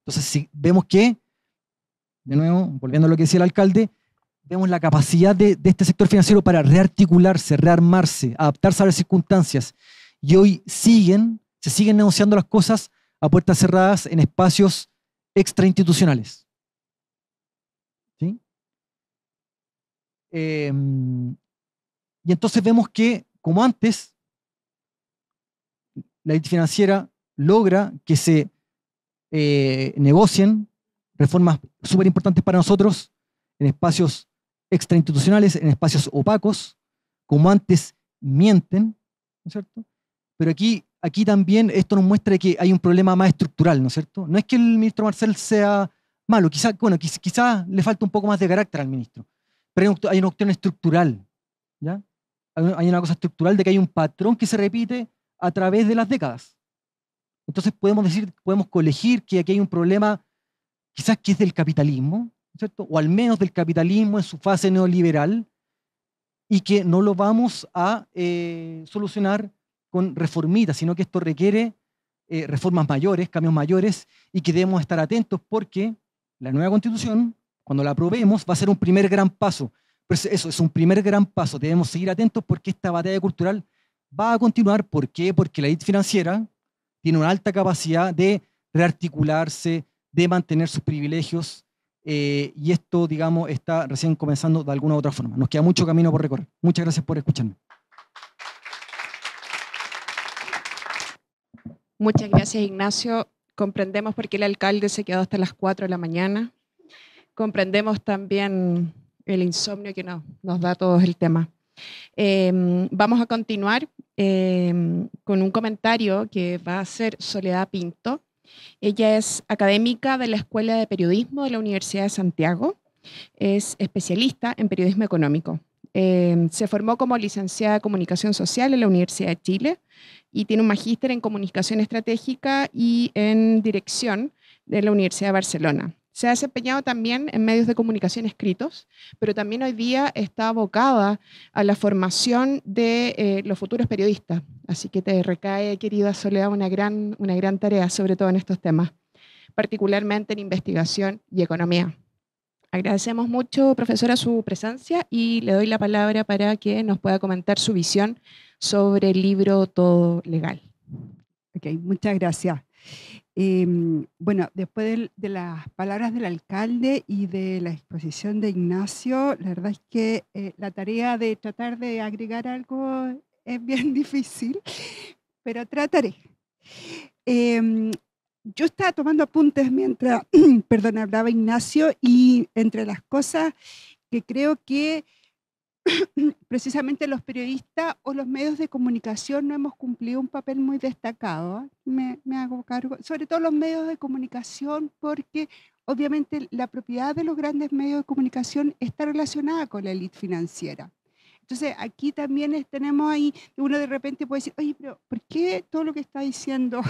Entonces, si vemos que, de nuevo, volviendo a lo que decía el alcalde, vemos la capacidad de, de este sector financiero para rearticularse, rearmarse, adaptarse a las circunstancias. Y hoy siguen, se siguen negociando las cosas a puertas cerradas en espacios extrainstitucionales. ¿Sí? Eh, y entonces vemos que, como antes, la élite financiera logra que se eh, negocien reformas súper importantes para nosotros en espacios extrainstitucionales, en espacios opacos, como antes mienten, ¿no es cierto? Pero aquí, aquí también esto nos muestra que hay un problema más estructural, ¿no es cierto? No es que el ministro Marcel sea malo, quizás bueno, quizá, quizá le falta un poco más de carácter al ministro, pero hay una cuestión estructural, ¿ya? Hay una cosa estructural de que hay un patrón que se repite a través de las décadas. Entonces podemos decir, podemos colegir que aquí hay un problema quizás que es del capitalismo, ¿cierto? O al menos del capitalismo en su fase neoliberal, y que no lo vamos a eh, solucionar con reformitas, sino que esto requiere eh, reformas mayores, cambios mayores, y que debemos estar atentos porque la nueva Constitución, cuando la aprobemos, va a ser un primer gran paso. Pero eso es un primer gran paso, debemos seguir atentos porque esta batalla cultural va a continuar. ¿Por qué? Porque la élite financiera tiene una alta capacidad de rearticularse, de mantener sus privilegios, Eh, y esto, digamos, está recién comenzando de alguna u otra forma. Nos queda mucho camino por recorrer. Muchas gracias por escucharme. Muchas gracias, Ignacio. Comprendemos por qué el alcalde se quedó hasta las cuatro de la mañana. Comprendemos también el insomnio que nos, nos da a todos el tema. Eh, vamos a continuar eh, con un comentario que va a hacer Soledad Pinto. Ella es académica de la Escuela de Periodismo de la Universidad de Santiago, es especialista en periodismo económico. Eh, se formó como licenciada en Comunicación Social en la Universidad de Chile y tiene un magíster en Comunicación Estratégica y en Dirección de la Universidad de Barcelona. Se ha desempeñado también en medios de comunicación escritos, pero también hoy día está abocada a la formación de eh, los futuros periodistas. Así que te recae, querida Soledad, una gran, una gran tarea, sobre todo en estos temas, particularmente en investigación y economía. Agradecemos mucho, profesora, su presencia y le doy la palabra para que nos pueda comentar su visión sobre el libro Todo Legal. Ok, muchas gracias. Eh, bueno, después de, de las palabras del alcalde y de la exposición de Ignacio, la verdad es que eh, la tarea de tratar de agregar algo es bien difícil, pero trataré. Eh, yo estaba tomando apuntes mientras, perdón, hablaba Ignacio, y entre las cosas que creo que precisamente los periodistas o los medios de comunicación no hemos cumplido un papel muy destacado, ¿eh? me, me hago cargo, sobre todo los medios de comunicación, porque obviamente la propiedad de los grandes medios de comunicación está relacionada con la élite financiera. Entonces aquí también es, tenemos ahí, uno de repente puede decir, oye, pero ¿por qué todo lo que está diciendo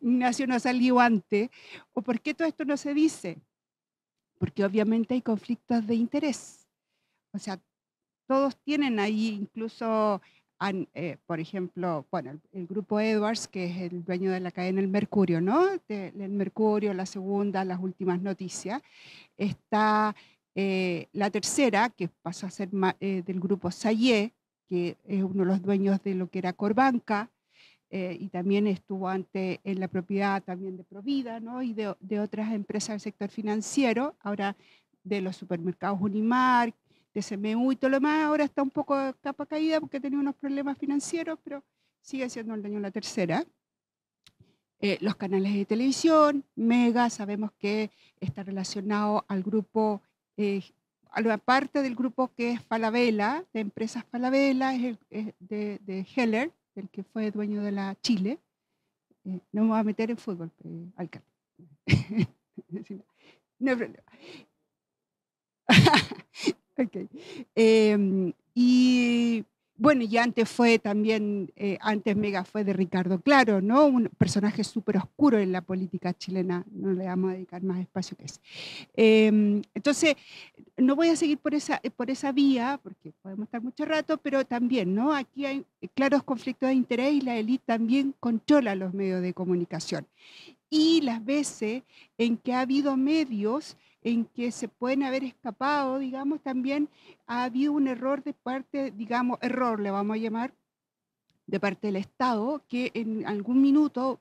Ignacio no salió antes? ¿O por qué todo esto no se dice? Porque obviamente hay conflictos de interés. O sea, todos tienen ahí, incluso, eh, por ejemplo, bueno, el grupo Edwards, que es el dueño de la cadena El Mercurio, ¿no? El Mercurio, la segunda, las últimas noticias. Está... Eh, la tercera, que pasó a ser eh, del grupo Sayé, que es uno de los dueños de lo que era Corbanca, eh, y también estuvo antes en la propiedad también de Provida, ¿no? Y de, de otras empresas del sector financiero, ahora de los supermercados Unimar, de C M U y todo lo demás, ahora está un poco de capa caída porque ha tenido unos problemas financieros, pero sigue siendo el dueño de la tercera. Eh, los canales de televisión, Mega, sabemos que está relacionado al grupo... Eh, a la parte del grupo que es Falabella, de Empresas Falabella, es el, es de, de Heller, el que fue dueño de la Chile. Eh, no me voy a meter en fútbol, eh, alcalde. No hay problema. Okay. eh, y bueno, y antes fue también, eh, antes Mega fue de Ricardo Claro, ¿no? Un personaje súper oscuro en la política chilena, no le vamos a dedicar más espacio que ese. Eh, entonces, no voy a seguir por esa, por esa vía, porque podemos estar mucho rato, pero también, ¿no? Aquí hay claros conflictos de interés y la élite también controla los medios de comunicación. Y las veces en que ha habido medios... en que se pueden haber escapado, digamos, también ha habido un error de parte, digamos, error le vamos a llamar, de parte del Estado, que en algún minuto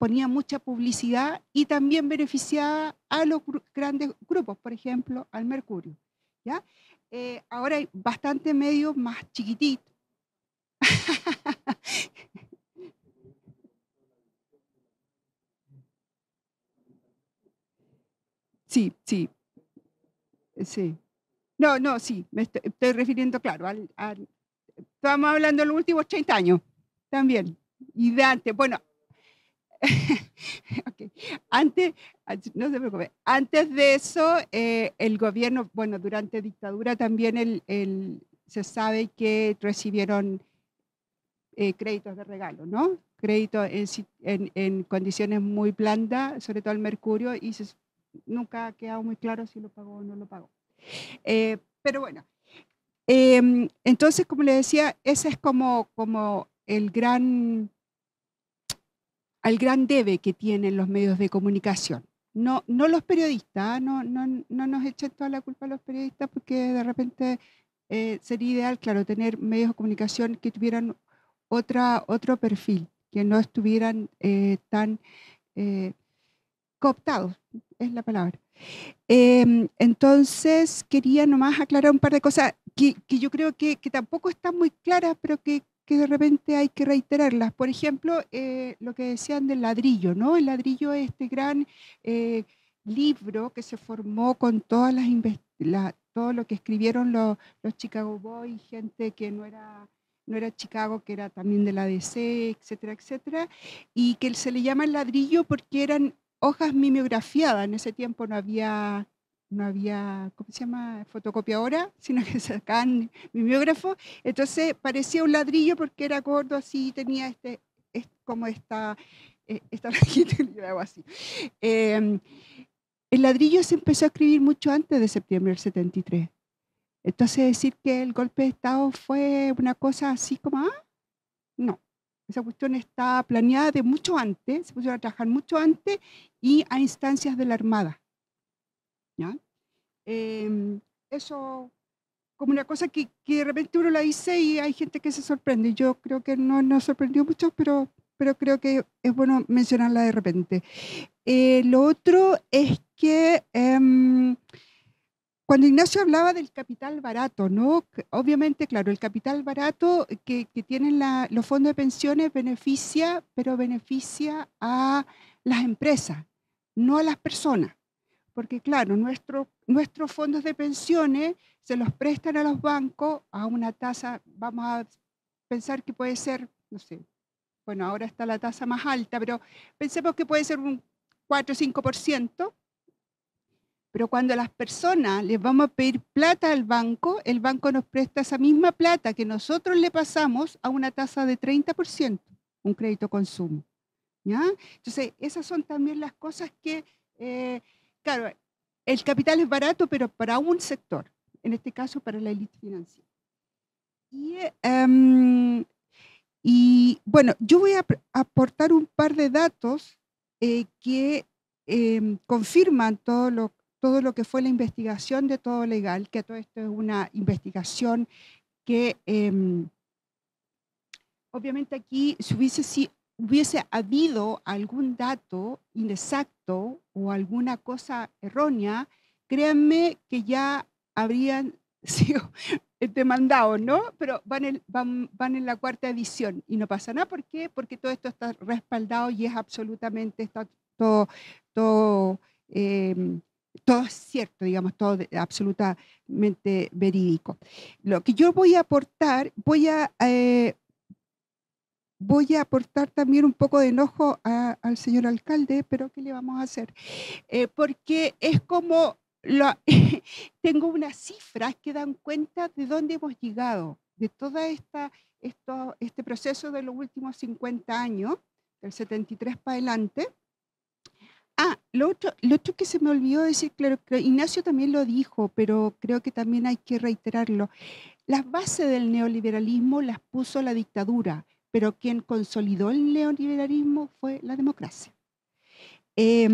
ponía mucha publicidad y también beneficiaba a los gr- grandes grupos, por ejemplo, al Mercurio, ¿ya? Eh, ahora hay bastante medios más chiquititos. Sí, sí, sí. No, no, sí, me estoy, estoy refiriendo, claro, al, al, estamos hablando de los últimos treinta años también, y de antes, bueno, okay. Antes, no se preocupe, antes de eso, eh, el gobierno, bueno, durante dictadura también el, el, se sabe que recibieron eh, créditos de regalo, ¿no? Créditos en, en, en condiciones muy blandas, sobre todo el Mercurio, y se nunca ha quedado muy claro si lo pagó o no lo pagó. Eh, pero bueno, eh, entonces, como les decía, ese es como, como el, gran, el gran debe que tienen los medios de comunicación. No, no los periodistas, ¿eh? no, no, no nos echen toda la culpa a los periodistas, porque de repente eh, sería ideal, claro, tener medios de comunicación que tuvieran otra, otro perfil, que no estuvieran eh, tan... Eh, cooptados, es la palabra. Eh, entonces, quería nomás aclarar un par de cosas que, que yo creo que, que tampoco están muy claras, pero que, que de repente hay que reiterarlas. Por ejemplo, eh, lo que decían del ladrillo, ¿no? El ladrillo es este gran eh, libro que se formó con todas las la, todo lo que escribieron los, los Chicago Boys, gente que no era... no era Chicago, que era también de la D C, etcétera, etcétera, y que se le llama el ladrillo porque eran hojas mimeografiadas. En ese tiempo no había, no había, ¿cómo se llama? Fotocopiadora, sino que sacaban mimeógrafos. Entonces parecía un ladrillo porque era gordo así, tenía este, este como esta, esta algo así. Eh, el ladrillo se empezó a escribir mucho antes de septiembre del setenta y tres. Entonces decir que el golpe de Estado fue una cosa así como, ah, no. Esa cuestión está planeada de mucho antes, se pusieron a trabajar mucho antes y a instancias de la Armada. ¿Ya? Eh, eso como una cosa que, que de repente uno la dice y hay gente que se sorprende. Yo creo que no nos sorprendió mucho, pero, pero creo que es bueno mencionarla de repente. Eh, lo otro es que... Eh, Cuando Ignacio hablaba del capital barato, ¿no? Obviamente, claro, el capital barato que, que tienen la, los fondos de pensiones beneficia, pero beneficia a las empresas, no a las personas. porque claro, nuestro, nuestros fondos de pensiones se los prestan a los bancos a una tasa, vamos a pensar que puede ser, no sé, bueno, ahora está la tasa más alta, pero pensemos que puede ser un cuatro o cinco por ciento, pero cuando a las personas les vamos a pedir plata al banco, el banco nos presta esa misma plata que nosotros le pasamos a una tasa de treinta por ciento, un crédito consumo. ¿Ya? Entonces, esas son también las cosas que, eh, claro, el capital es barato, pero para un sector, en este caso para la élite financiera. Y, um, y bueno, yo voy a aportar un par de datos eh, que eh, confirman todo lo, todo lo que fue la investigación de Todo Legal, que todo esto es una investigación que eh, obviamente aquí si hubiese sido... hubiese habido algún dato inexacto o alguna cosa errónea, créanme que ya habrían sido demandados, ¿no? Pero van en, van, van en la cuarta edición y no pasa nada. ¿Por qué? Porque todo esto está respaldado y es absolutamente, está todo, todo, eh, todo es cierto, digamos, todo absolutamente verídico. Lo que yo voy a aportar, voy a... Eh, Voy a aportar también un poco de enojo a, al señor alcalde, pero ¿qué le vamos a hacer? Eh, porque es como, lo, tengo unas cifras que dan cuenta de dónde hemos llegado, de todo este proceso de los últimos cincuenta años, del setenta y tres para adelante. Ah, lo otro, lo otro que se me olvidó decir, claro, Ignacio también lo dijo, pero creo que también hay que reiterarlo. Las bases del neoliberalismo las puso la dictadura, pero quien consolidó el neoliberalismo fue la democracia. Eh,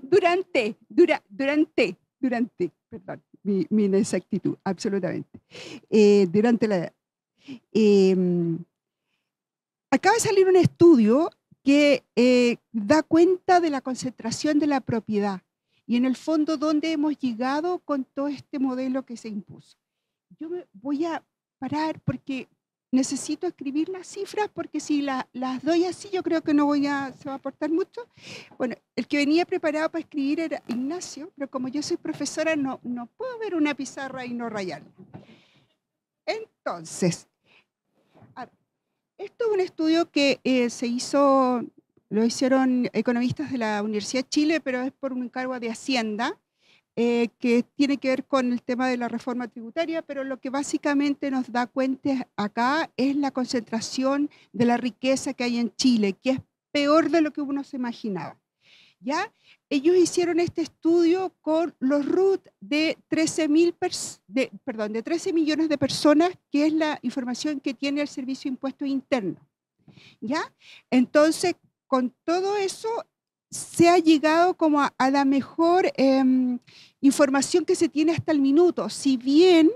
durante, dura, durante, durante, perdón, mi, mi inexactitud, absolutamente. Eh, durante la... Eh, acaba de salir un estudio que eh, da cuenta de la concentración de la propiedad. Y en el fondo, ¿dónde hemos llegado con todo este modelo que se impuso? Yo me voy a parar porque necesito escribir las cifras, porque si la, las doy así, yo creo que no voy a, se va a aportar mucho. Bueno, el que venía preparado para escribir era Ignacio, pero como yo soy profesora, no, no puedo ver una pizarra y no rayarla. Entonces, a ver, esto es un estudio que eh, se hizo... Lo hicieron economistas de la Universidad de Chile, pero es por un encargo de Hacienda, eh, que tiene que ver con el tema de la reforma tributaria, pero lo que básicamente nos da cuenta acá es la concentración de la riqueza que hay en Chile, que es peor de lo que uno se imaginaba. ¿Ya? Ellos hicieron este estudio con los R U T de trece millones de personas, que es la información que tiene el Servicio de Impuestos Internos. ¿Ya? Entonces, con todo eso se ha llegado como a, a la mejor eh, información que se tiene hasta el minuto, si bien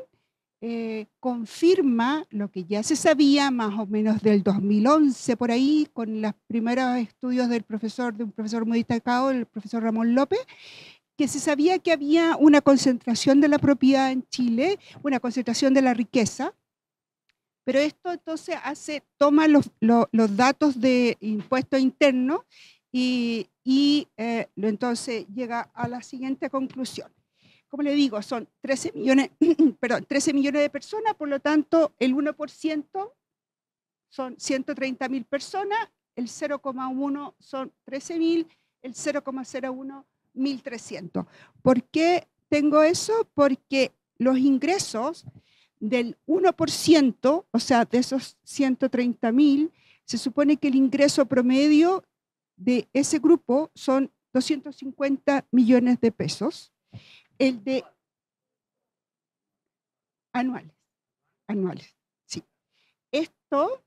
eh, confirma lo que ya se sabía más o menos del dos mil once por ahí, con los primeros estudios del profesor, de un profesor muy destacado, el profesor Ramón López, que se sabía que había una concentración de la propiedad en Chile, una concentración de la riqueza. Pero esto entonces hace, toma los, los, los datos de impuestos internos y, y eh, entonces llega a la siguiente conclusión. Como le digo, son trece millones, perdón, trece millones de personas, por lo tanto el uno por ciento son ciento treinta mil personas, el cero coma uno son trece mil, el cero coma cero uno mil trescientos. ¿Por qué tengo eso? Porque los ingresos del uno por ciento, o sea, de esos ciento treinta mil, se supone que el ingreso promedio de ese grupo son doscientos cincuenta millones de pesos, el de anuales, anuales, sí. Esto,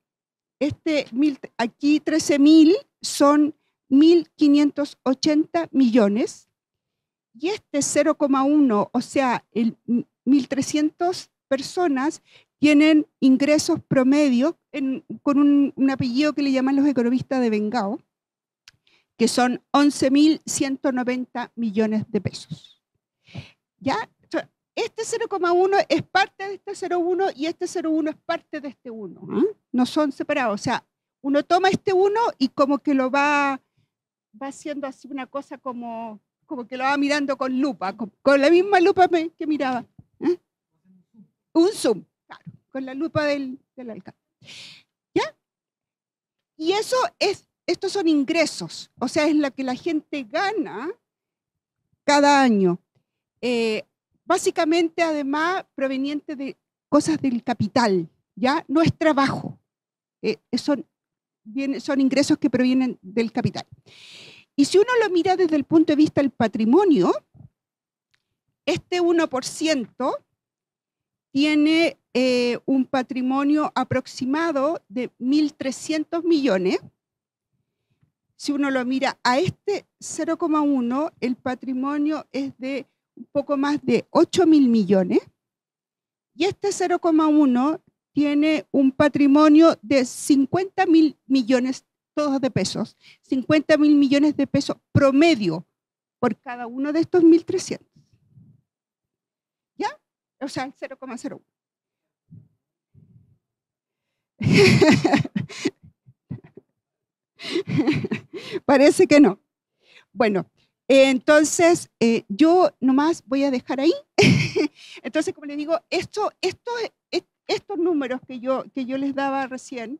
este mil, aquí trece mil son mil quinientos ochenta millones y este cero coma uno, o sea, el mil trescientos personas tienen ingresos promedio en, con un, un apellido que le llaman los economistas de Vengao, que son once mil ciento noventa millones de pesos. ¿Ya? Este cero coma uno es parte de este cero coma uno y este cero coma uno es parte de este uno. ¿Eh? No son separados. O sea, uno toma este uno y como que lo va, va haciendo así una cosa como, como que lo va mirando con lupa, con, con la misma lupa me, que miraba. ¿Eh? Un zoom, claro, con la lupa del, del alcalde. ¿Ya? Y eso es, estos son ingresos, o sea, es lo que la gente gana cada año. Eh, básicamente, además, proveniente de cosas del capital, ¿ya? No es trabajo, eh, son, bien, son ingresos que provienen del capital. Y si uno lo mira desde el punto de vista del patrimonio, este uno por ciento tiene eh, un patrimonio aproximado de mil trescientos millones. Si uno lo mira a este cero coma uno, el patrimonio es de un poco más de ocho mil millones. Y este cero coma uno tiene un patrimonio de cincuenta mil millones, todos de pesos, cincuenta mil millones de pesos promedio por cada uno de estos mil trescientos. ¿Ya? O sea, el cero coma cero uno. Parece que no. Bueno, eh, entonces eh, yo nomás voy a dejar ahí. Entonces, como les digo, esto, esto, est- estos números que yo, que yo les daba recién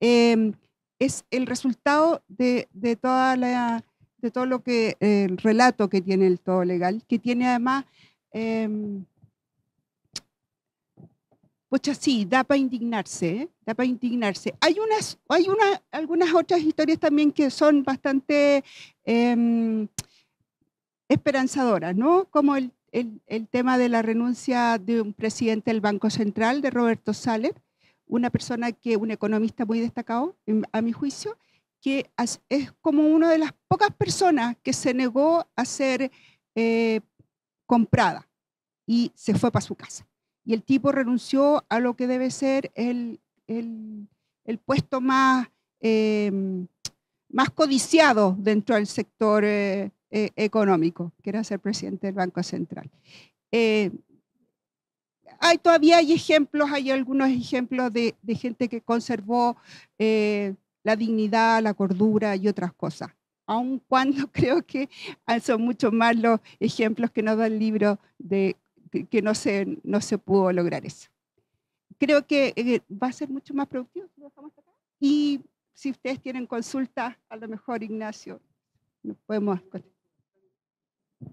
eh, es el resultado de, de, toda la, de todo lo que, eh, el relato que tiene el Todo Legal, que tiene además, eh, pues así, da para indignarse, ¿eh? da para indignarse. Hay, unas, hay una, algunas otras historias también que son bastante eh, esperanzadoras, ¿no? Como el, el, el tema de la renuncia de un presidente del Banco Central, de Roberto Saller, una persona que, un economista muy destacado, a mi juicio, que es como una de las pocas personas que se negó a ser eh, comprada y se fue para su casa. Y el tipo renunció a lo que debe ser el, el, el puesto más, eh, más codiciado dentro del sector eh, eh, económico, que era ser presidente del Banco Central. Eh, Hay, todavía hay ejemplos, hay algunos ejemplos de, de gente que conservó eh, la dignidad, la cordura y otras cosas, aun cuando creo que son muchos más los ejemplos que nos da el libro de que, que no, se, no se pudo lograr eso. Creo que eh, va a ser mucho más productivo si lo dejamos acá. Y si ustedes tienen consultas, a lo mejor Ignacio, nos podemos...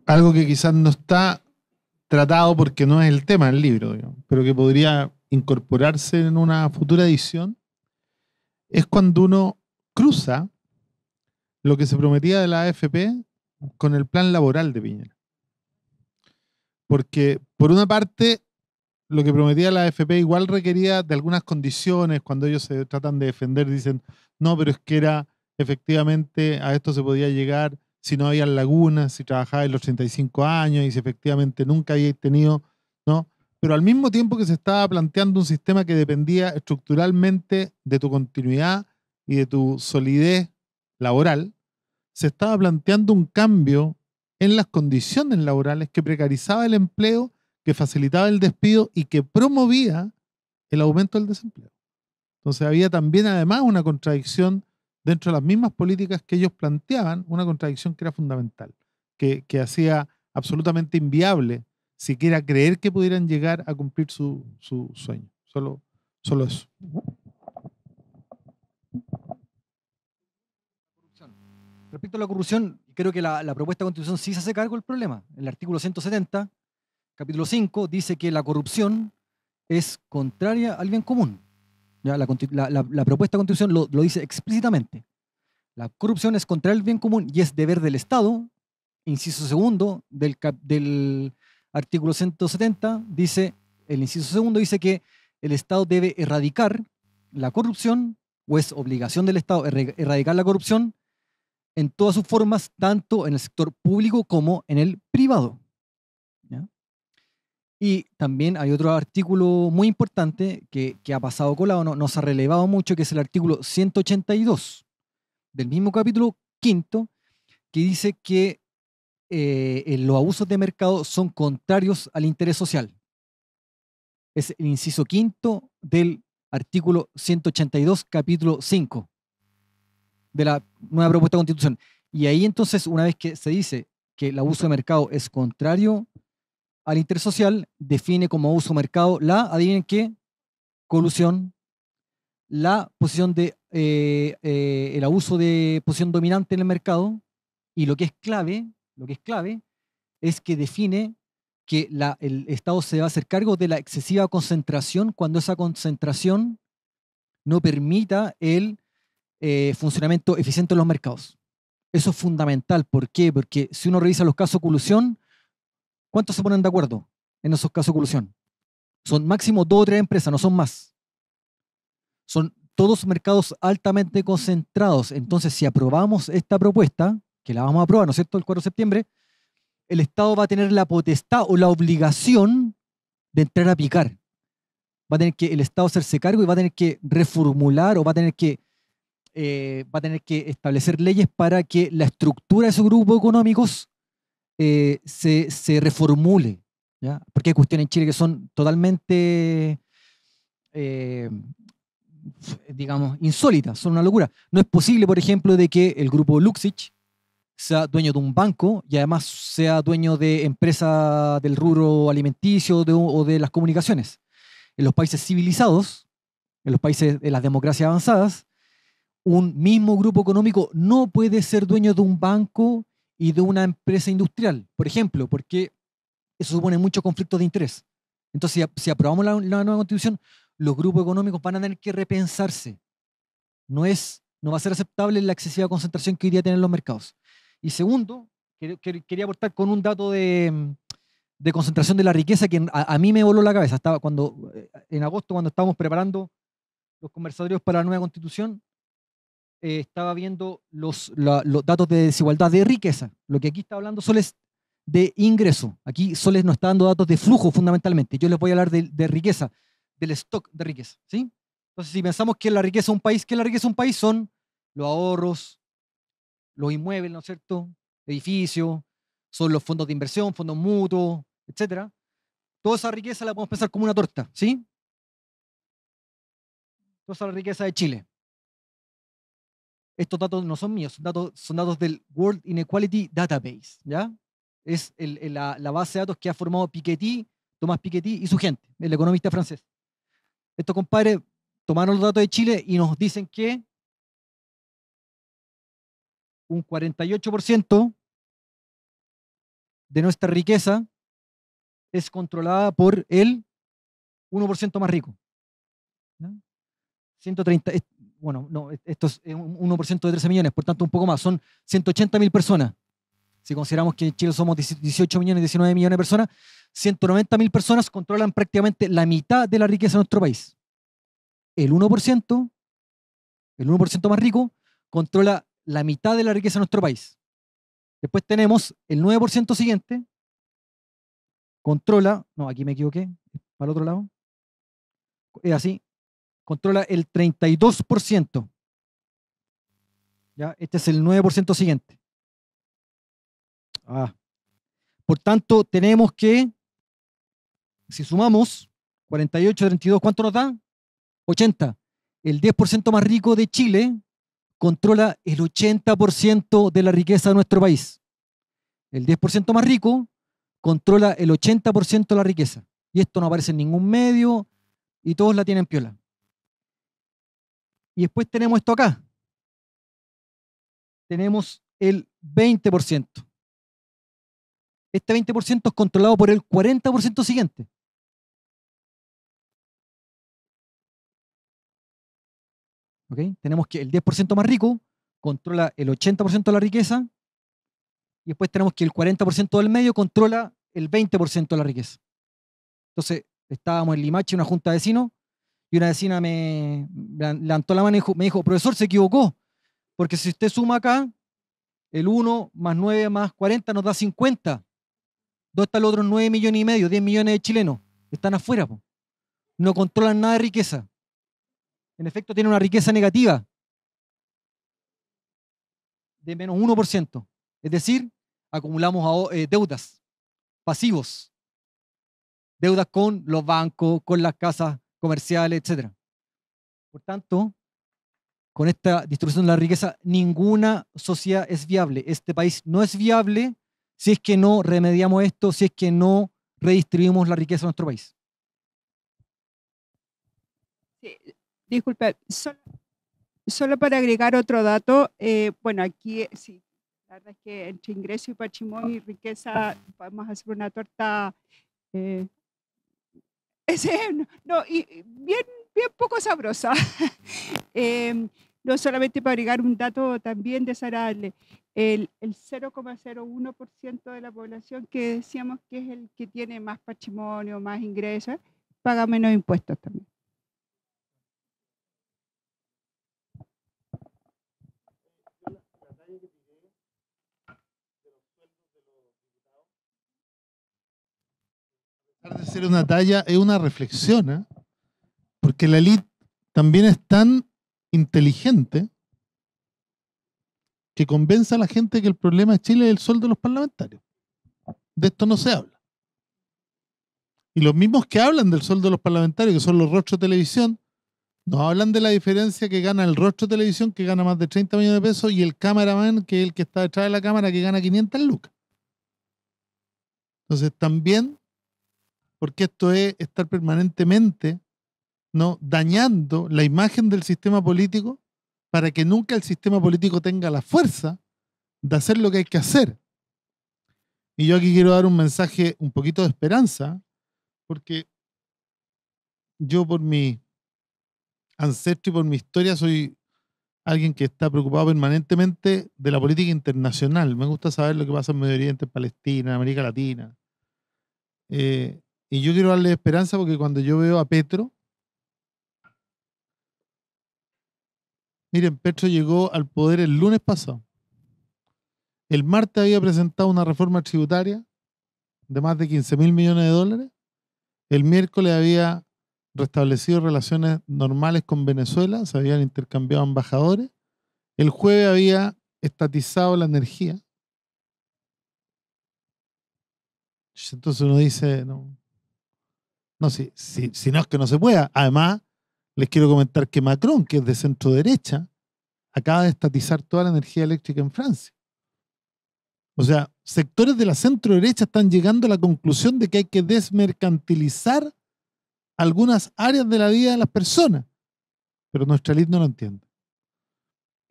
Algo que quizás no está... tratado porque no es el tema del libro, digamos, pero que podría incorporarse en una futura edición, es cuando uno cruza lo que se prometía de la A F P con el plan laboral de Piñera. Porque, por una parte, lo que prometía la A F P igual requería de algunas condiciones. Cuando ellos se tratan de defender dicen, no, pero es que era efectivamente a esto se podía llegar si no había lagunas, si trabajaba en los treinta y cinco años y si efectivamente nunca había tenido, ¿no? Pero al mismo tiempo que se estaba planteando un sistema que dependía estructuralmente de tu continuidad y de tu solidez laboral, se estaba planteando un cambio en las condiciones laborales que precarizaba el empleo, que facilitaba el despido y que promovía el aumento del desempleo. Entonces había también además una contradicción dentro de las mismas políticas que ellos planteaban, una contradicción que era fundamental, que, que hacía absolutamente inviable siquiera creer que pudieran llegar a cumplir su, su sueño. Solo, solo eso. Respecto a la corrupción, creo que la, la propuesta de Constitución sí se hace cargo del problema. El artículo ciento setenta, capítulo cinco, dice que la corrupción es contraria al bien común. Ya, la, la, la, la propuesta de Constitución lo, lo dice explícitamente. La corrupción es contra el bien común y es deber del Estado. Inciso segundo del, cap, del artículo ciento setenta dice, el inciso segundo dice que el Estado debe erradicar la corrupción, o es obligación del Estado erradicar la corrupción en todas sus formas, tanto en el sector público como en el privado. ¿Ya? Y también hay otro artículo muy importante que, que ha pasado colado, no, nos ha relevado mucho, que es el artículo ciento ochenta y dos del mismo capítulo quinto, que dice que eh, los abusos de mercado son contrarios al interés social. Es el inciso quinto del artículo ciento ochenta y dos, capítulo cinco. de la nueva propuesta de constitución. Y ahí entonces, una vez que se dice que el abuso de mercado es contrario al interés social, define como abuso de mercado la, adivinen qué, colusión, la posición de, eh, eh, el abuso de posición dominante en el mercado, y lo que es clave, lo que es clave, es que define que la, el Estado se va a hacer cargo de la excesiva concentración cuando esa concentración no permita el eh, funcionamiento eficiente de los mercados. Eso es fundamental. ¿Por qué? Porque si uno revisa los casos de colusión, ¿cuántos se ponen de acuerdo en esos casos de colusión? Son máximo dos o tres empresas, no son más. Son todos mercados altamente concentrados. Entonces, si aprobamos esta propuesta, que la vamos a aprobar, ¿no es cierto?, el cuatro de septiembre, el Estado va a tener la potestad o la obligación de entrar a picar. Va a tener que el Estado hacerse cargo y va a tener que reformular o va a tener que, eh, va a tener que establecer leyes para que la estructura de esos grupos económicos eh, se, se reformule, ¿ya? Porque hay cuestiones en Chile que son totalmente, eh, digamos, insólitas, son una locura. No es posible, por ejemplo, de que el grupo Luxich sea dueño de un banco y además sea dueño de empresas del rubro alimenticio de, o de las comunicaciones. En los países civilizados, en los países de las democracias avanzadas, un mismo grupo económico no puede ser dueño de un banco y de una empresa industrial, por ejemplo, porque eso supone muchos conflictos de interés. Entonces, si aprobamos la, la nueva Constitución, los grupos económicos van a tener que repensarse. No, es, no va a ser aceptable la excesiva concentración que hoy día tienen los mercados. Y segundo, quería aportar con un dato de, de concentración de la riqueza que a, a mí me voló la cabeza. Estaba cuando, en agosto, cuando estábamos preparando los conversatorios para la nueva Constitución, eh, estaba viendo los, la, los datos de desigualdad de riqueza. Lo que aquí está hablando Sol es de ingreso. Aquí Sol nos está dando datos de flujo, fundamentalmente. Yo les voy a hablar de, de riqueza, del stock de riqueza, ¿sí? Entonces, si pensamos que la riqueza de un país, ¿qué es la riqueza de un país? Son los ahorros, los inmuebles, ¿no es cierto?, edificios, son los fondos de inversión, fondos mutuos, etcétera. Toda esa riqueza la podemos pensar como una torta, ¿sí? Toda esa riqueza de Chile. Estos datos no son míos, son datos, son datos del World Inequality Database, ¿ya? Es el, el, la, la base de datos que ha formado Piketty, Tomás Piketty y su gente, el economista francés. Estos compadres tomaron los datos de Chile y nos dicen que un cuarenta y ocho por ciento de nuestra riqueza es controlada por el uno por ciento más rico. ¿Ya? ciento treinta, bueno, no, esto es un uno por ciento de trece millones, por tanto un poco más, son ciento ochenta mil personas. Si consideramos que en Chile somos dieciocho millones, diecinueve millones de personas, ciento noventa mil personas controlan prácticamente la mitad de la riqueza de nuestro país. El uno por ciento, el uno por ciento más rico, controla la mitad de la riqueza de nuestro país. Después tenemos el nueve por ciento siguiente, controla, no, aquí me equivoqué, para el otro lado, es así, controla el treinta y dos por ciento. ¿Ya? Este es el nueve por ciento siguiente. Ah. Por tanto, tenemos que, si sumamos cuarenta y ocho, treinta y dos, ¿cuánto nos da? ochenta. El diez por ciento más rico de Chile controla el ochenta por ciento de la riqueza de nuestro país. El diez por ciento más rico controla el ochenta por ciento de la riqueza. Y esto no aparece en ningún medio y todos la tienen piola. Y después tenemos esto acá. Tenemos el veinte por ciento. Este veinte por ciento es controlado por el cuarenta por ciento siguiente. ¿Okay? Tenemos que el diez por ciento más rico controla el ochenta por ciento de la riqueza y después tenemos que el cuarenta por ciento del medio controla el veinte por ciento de la riqueza. Entonces, estábamos en Limache, una junta de vecinos, y una vecina me levantó la mano y me dijo, profesor, se equivocó, porque si usted suma acá, el uno más nueve más cuarenta nos da cincuenta. ¿Dónde están los otros nueve millones y medio, diez millones de chilenos? Están afuera, po. No controlan nada de riqueza. En efecto, tiene una riqueza negativa de menos uno por ciento. Es decir, acumulamos deudas, pasivos, deudas con los bancos, con las casas comerciales, etcétera. Por tanto, con esta distribución de la riqueza, ninguna sociedad es viable. Este país no es viable si es que no remediamos esto, si es que no redistribuimos la riqueza de nuestro país. Sí, disculpe, solo, solo para agregar otro dato, eh, bueno, aquí sí, la verdad es que entre ingreso y patrimonio y riqueza vamos a hacer una torta, eh, ese, no, no, y bien, bien poco sabrosa. eh, no solamente para agregar un dato también desagradable, el, el cero coma cero uno por ciento de la población que decíamos que es el que tiene más patrimonio, más ingresos, paga menos impuestos también. De ser una talla, es una reflexión, ¿eh? Porque la elite también es tan inteligente que convence a la gente que el problema de Chile es el sueldo de los parlamentarios. De esto no se habla. Y los mismos que hablan del sueldo de los parlamentarios, que son los rostros de televisión, no hablan de la diferencia que gana el rostro de televisión, que gana más de treinta millones de pesos, y el cameraman, que es el que está detrás de la cámara, que gana quinientas lucas. Entonces también, porque esto es estar permanentemente, ¿no?, dañando la imagen del sistema político para que nunca el sistema político tenga la fuerza de hacer lo que hay que hacer. Y yo aquí quiero dar un mensaje un poquito de esperanza, porque yo por mi ancestro y por mi historia soy alguien que está preocupado permanentemente de la política internacional. Me gusta saber lo que pasa en Medio Oriente, en Palestina, en América Latina. Eh, Y yo quiero darle esperanza, porque cuando yo veo a Petro, miren, Petro llegó al poder el lunes pasado. El martes había presentado una reforma tributaria de más de quince mil millones de dólares. El miércoles había restablecido relaciones normales con Venezuela, se habían intercambiado embajadores. El jueves había estatizado la energía. Entonces uno dice, no. No, si, si, si no es que no se pueda. Además, les quiero comentar que Macron, que es de centro derecha, acaba de estatizar toda la energía eléctrica en Francia. O sea, sectores de la centro derecha están llegando a la conclusión de que hay que desmercantilizar algunas áreas de la vida de las personas. Pero nuestra élite no lo entiende.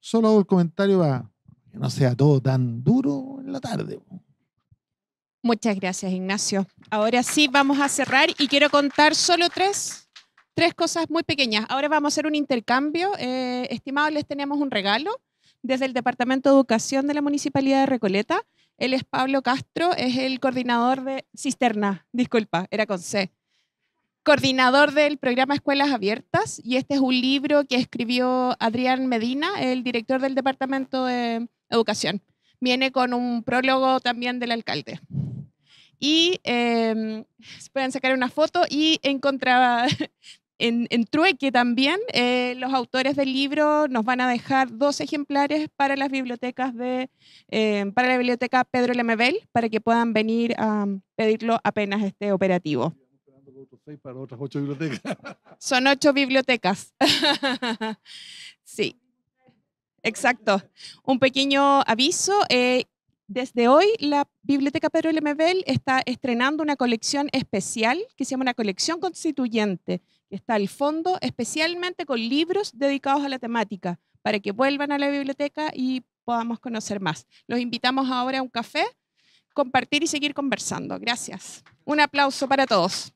Solo hago el comentario para que no sea todo tan duro en la tarde. Muchas gracias, Ignacio. Ahora sí vamos a cerrar y quiero contar solo tres, tres cosas muy pequeñas. Ahora vamos a hacer un intercambio. Eh, estimados, les tenemos un regalo desde el Departamento de Educación de la Municipalidad de Recoleta. Él es Pablo Castro, es el coordinador de Cisterna, disculpa, era con C. Coordinador del programa Escuelas Abiertas, y este es un libro que escribió Adrián Medina, el director del Departamento de Educación. Viene con un prólogo también del alcalde. Y eh, pueden sacar una foto, y en, contra, en, en trueque también eh, los autores del libro nos van a dejar dos ejemplares para las bibliotecas de, eh, para la biblioteca Pedro Lemebel, para que puedan venir a pedirlo apenas esté operativo. Para otras ocho bibliotecas. Son ocho bibliotecas. Sí. Exacto. Un pequeño aviso. Eh, desde hoy la Biblioteca Pedro Lemebel está estrenando una colección especial que se llama una colección constituyente, que está al fondo especialmente con libros dedicados a la temática, para que vuelvan a la biblioteca y podamos conocer más. Los invitamos ahora a un café, compartir y seguir conversando. Gracias. Un aplauso para todos.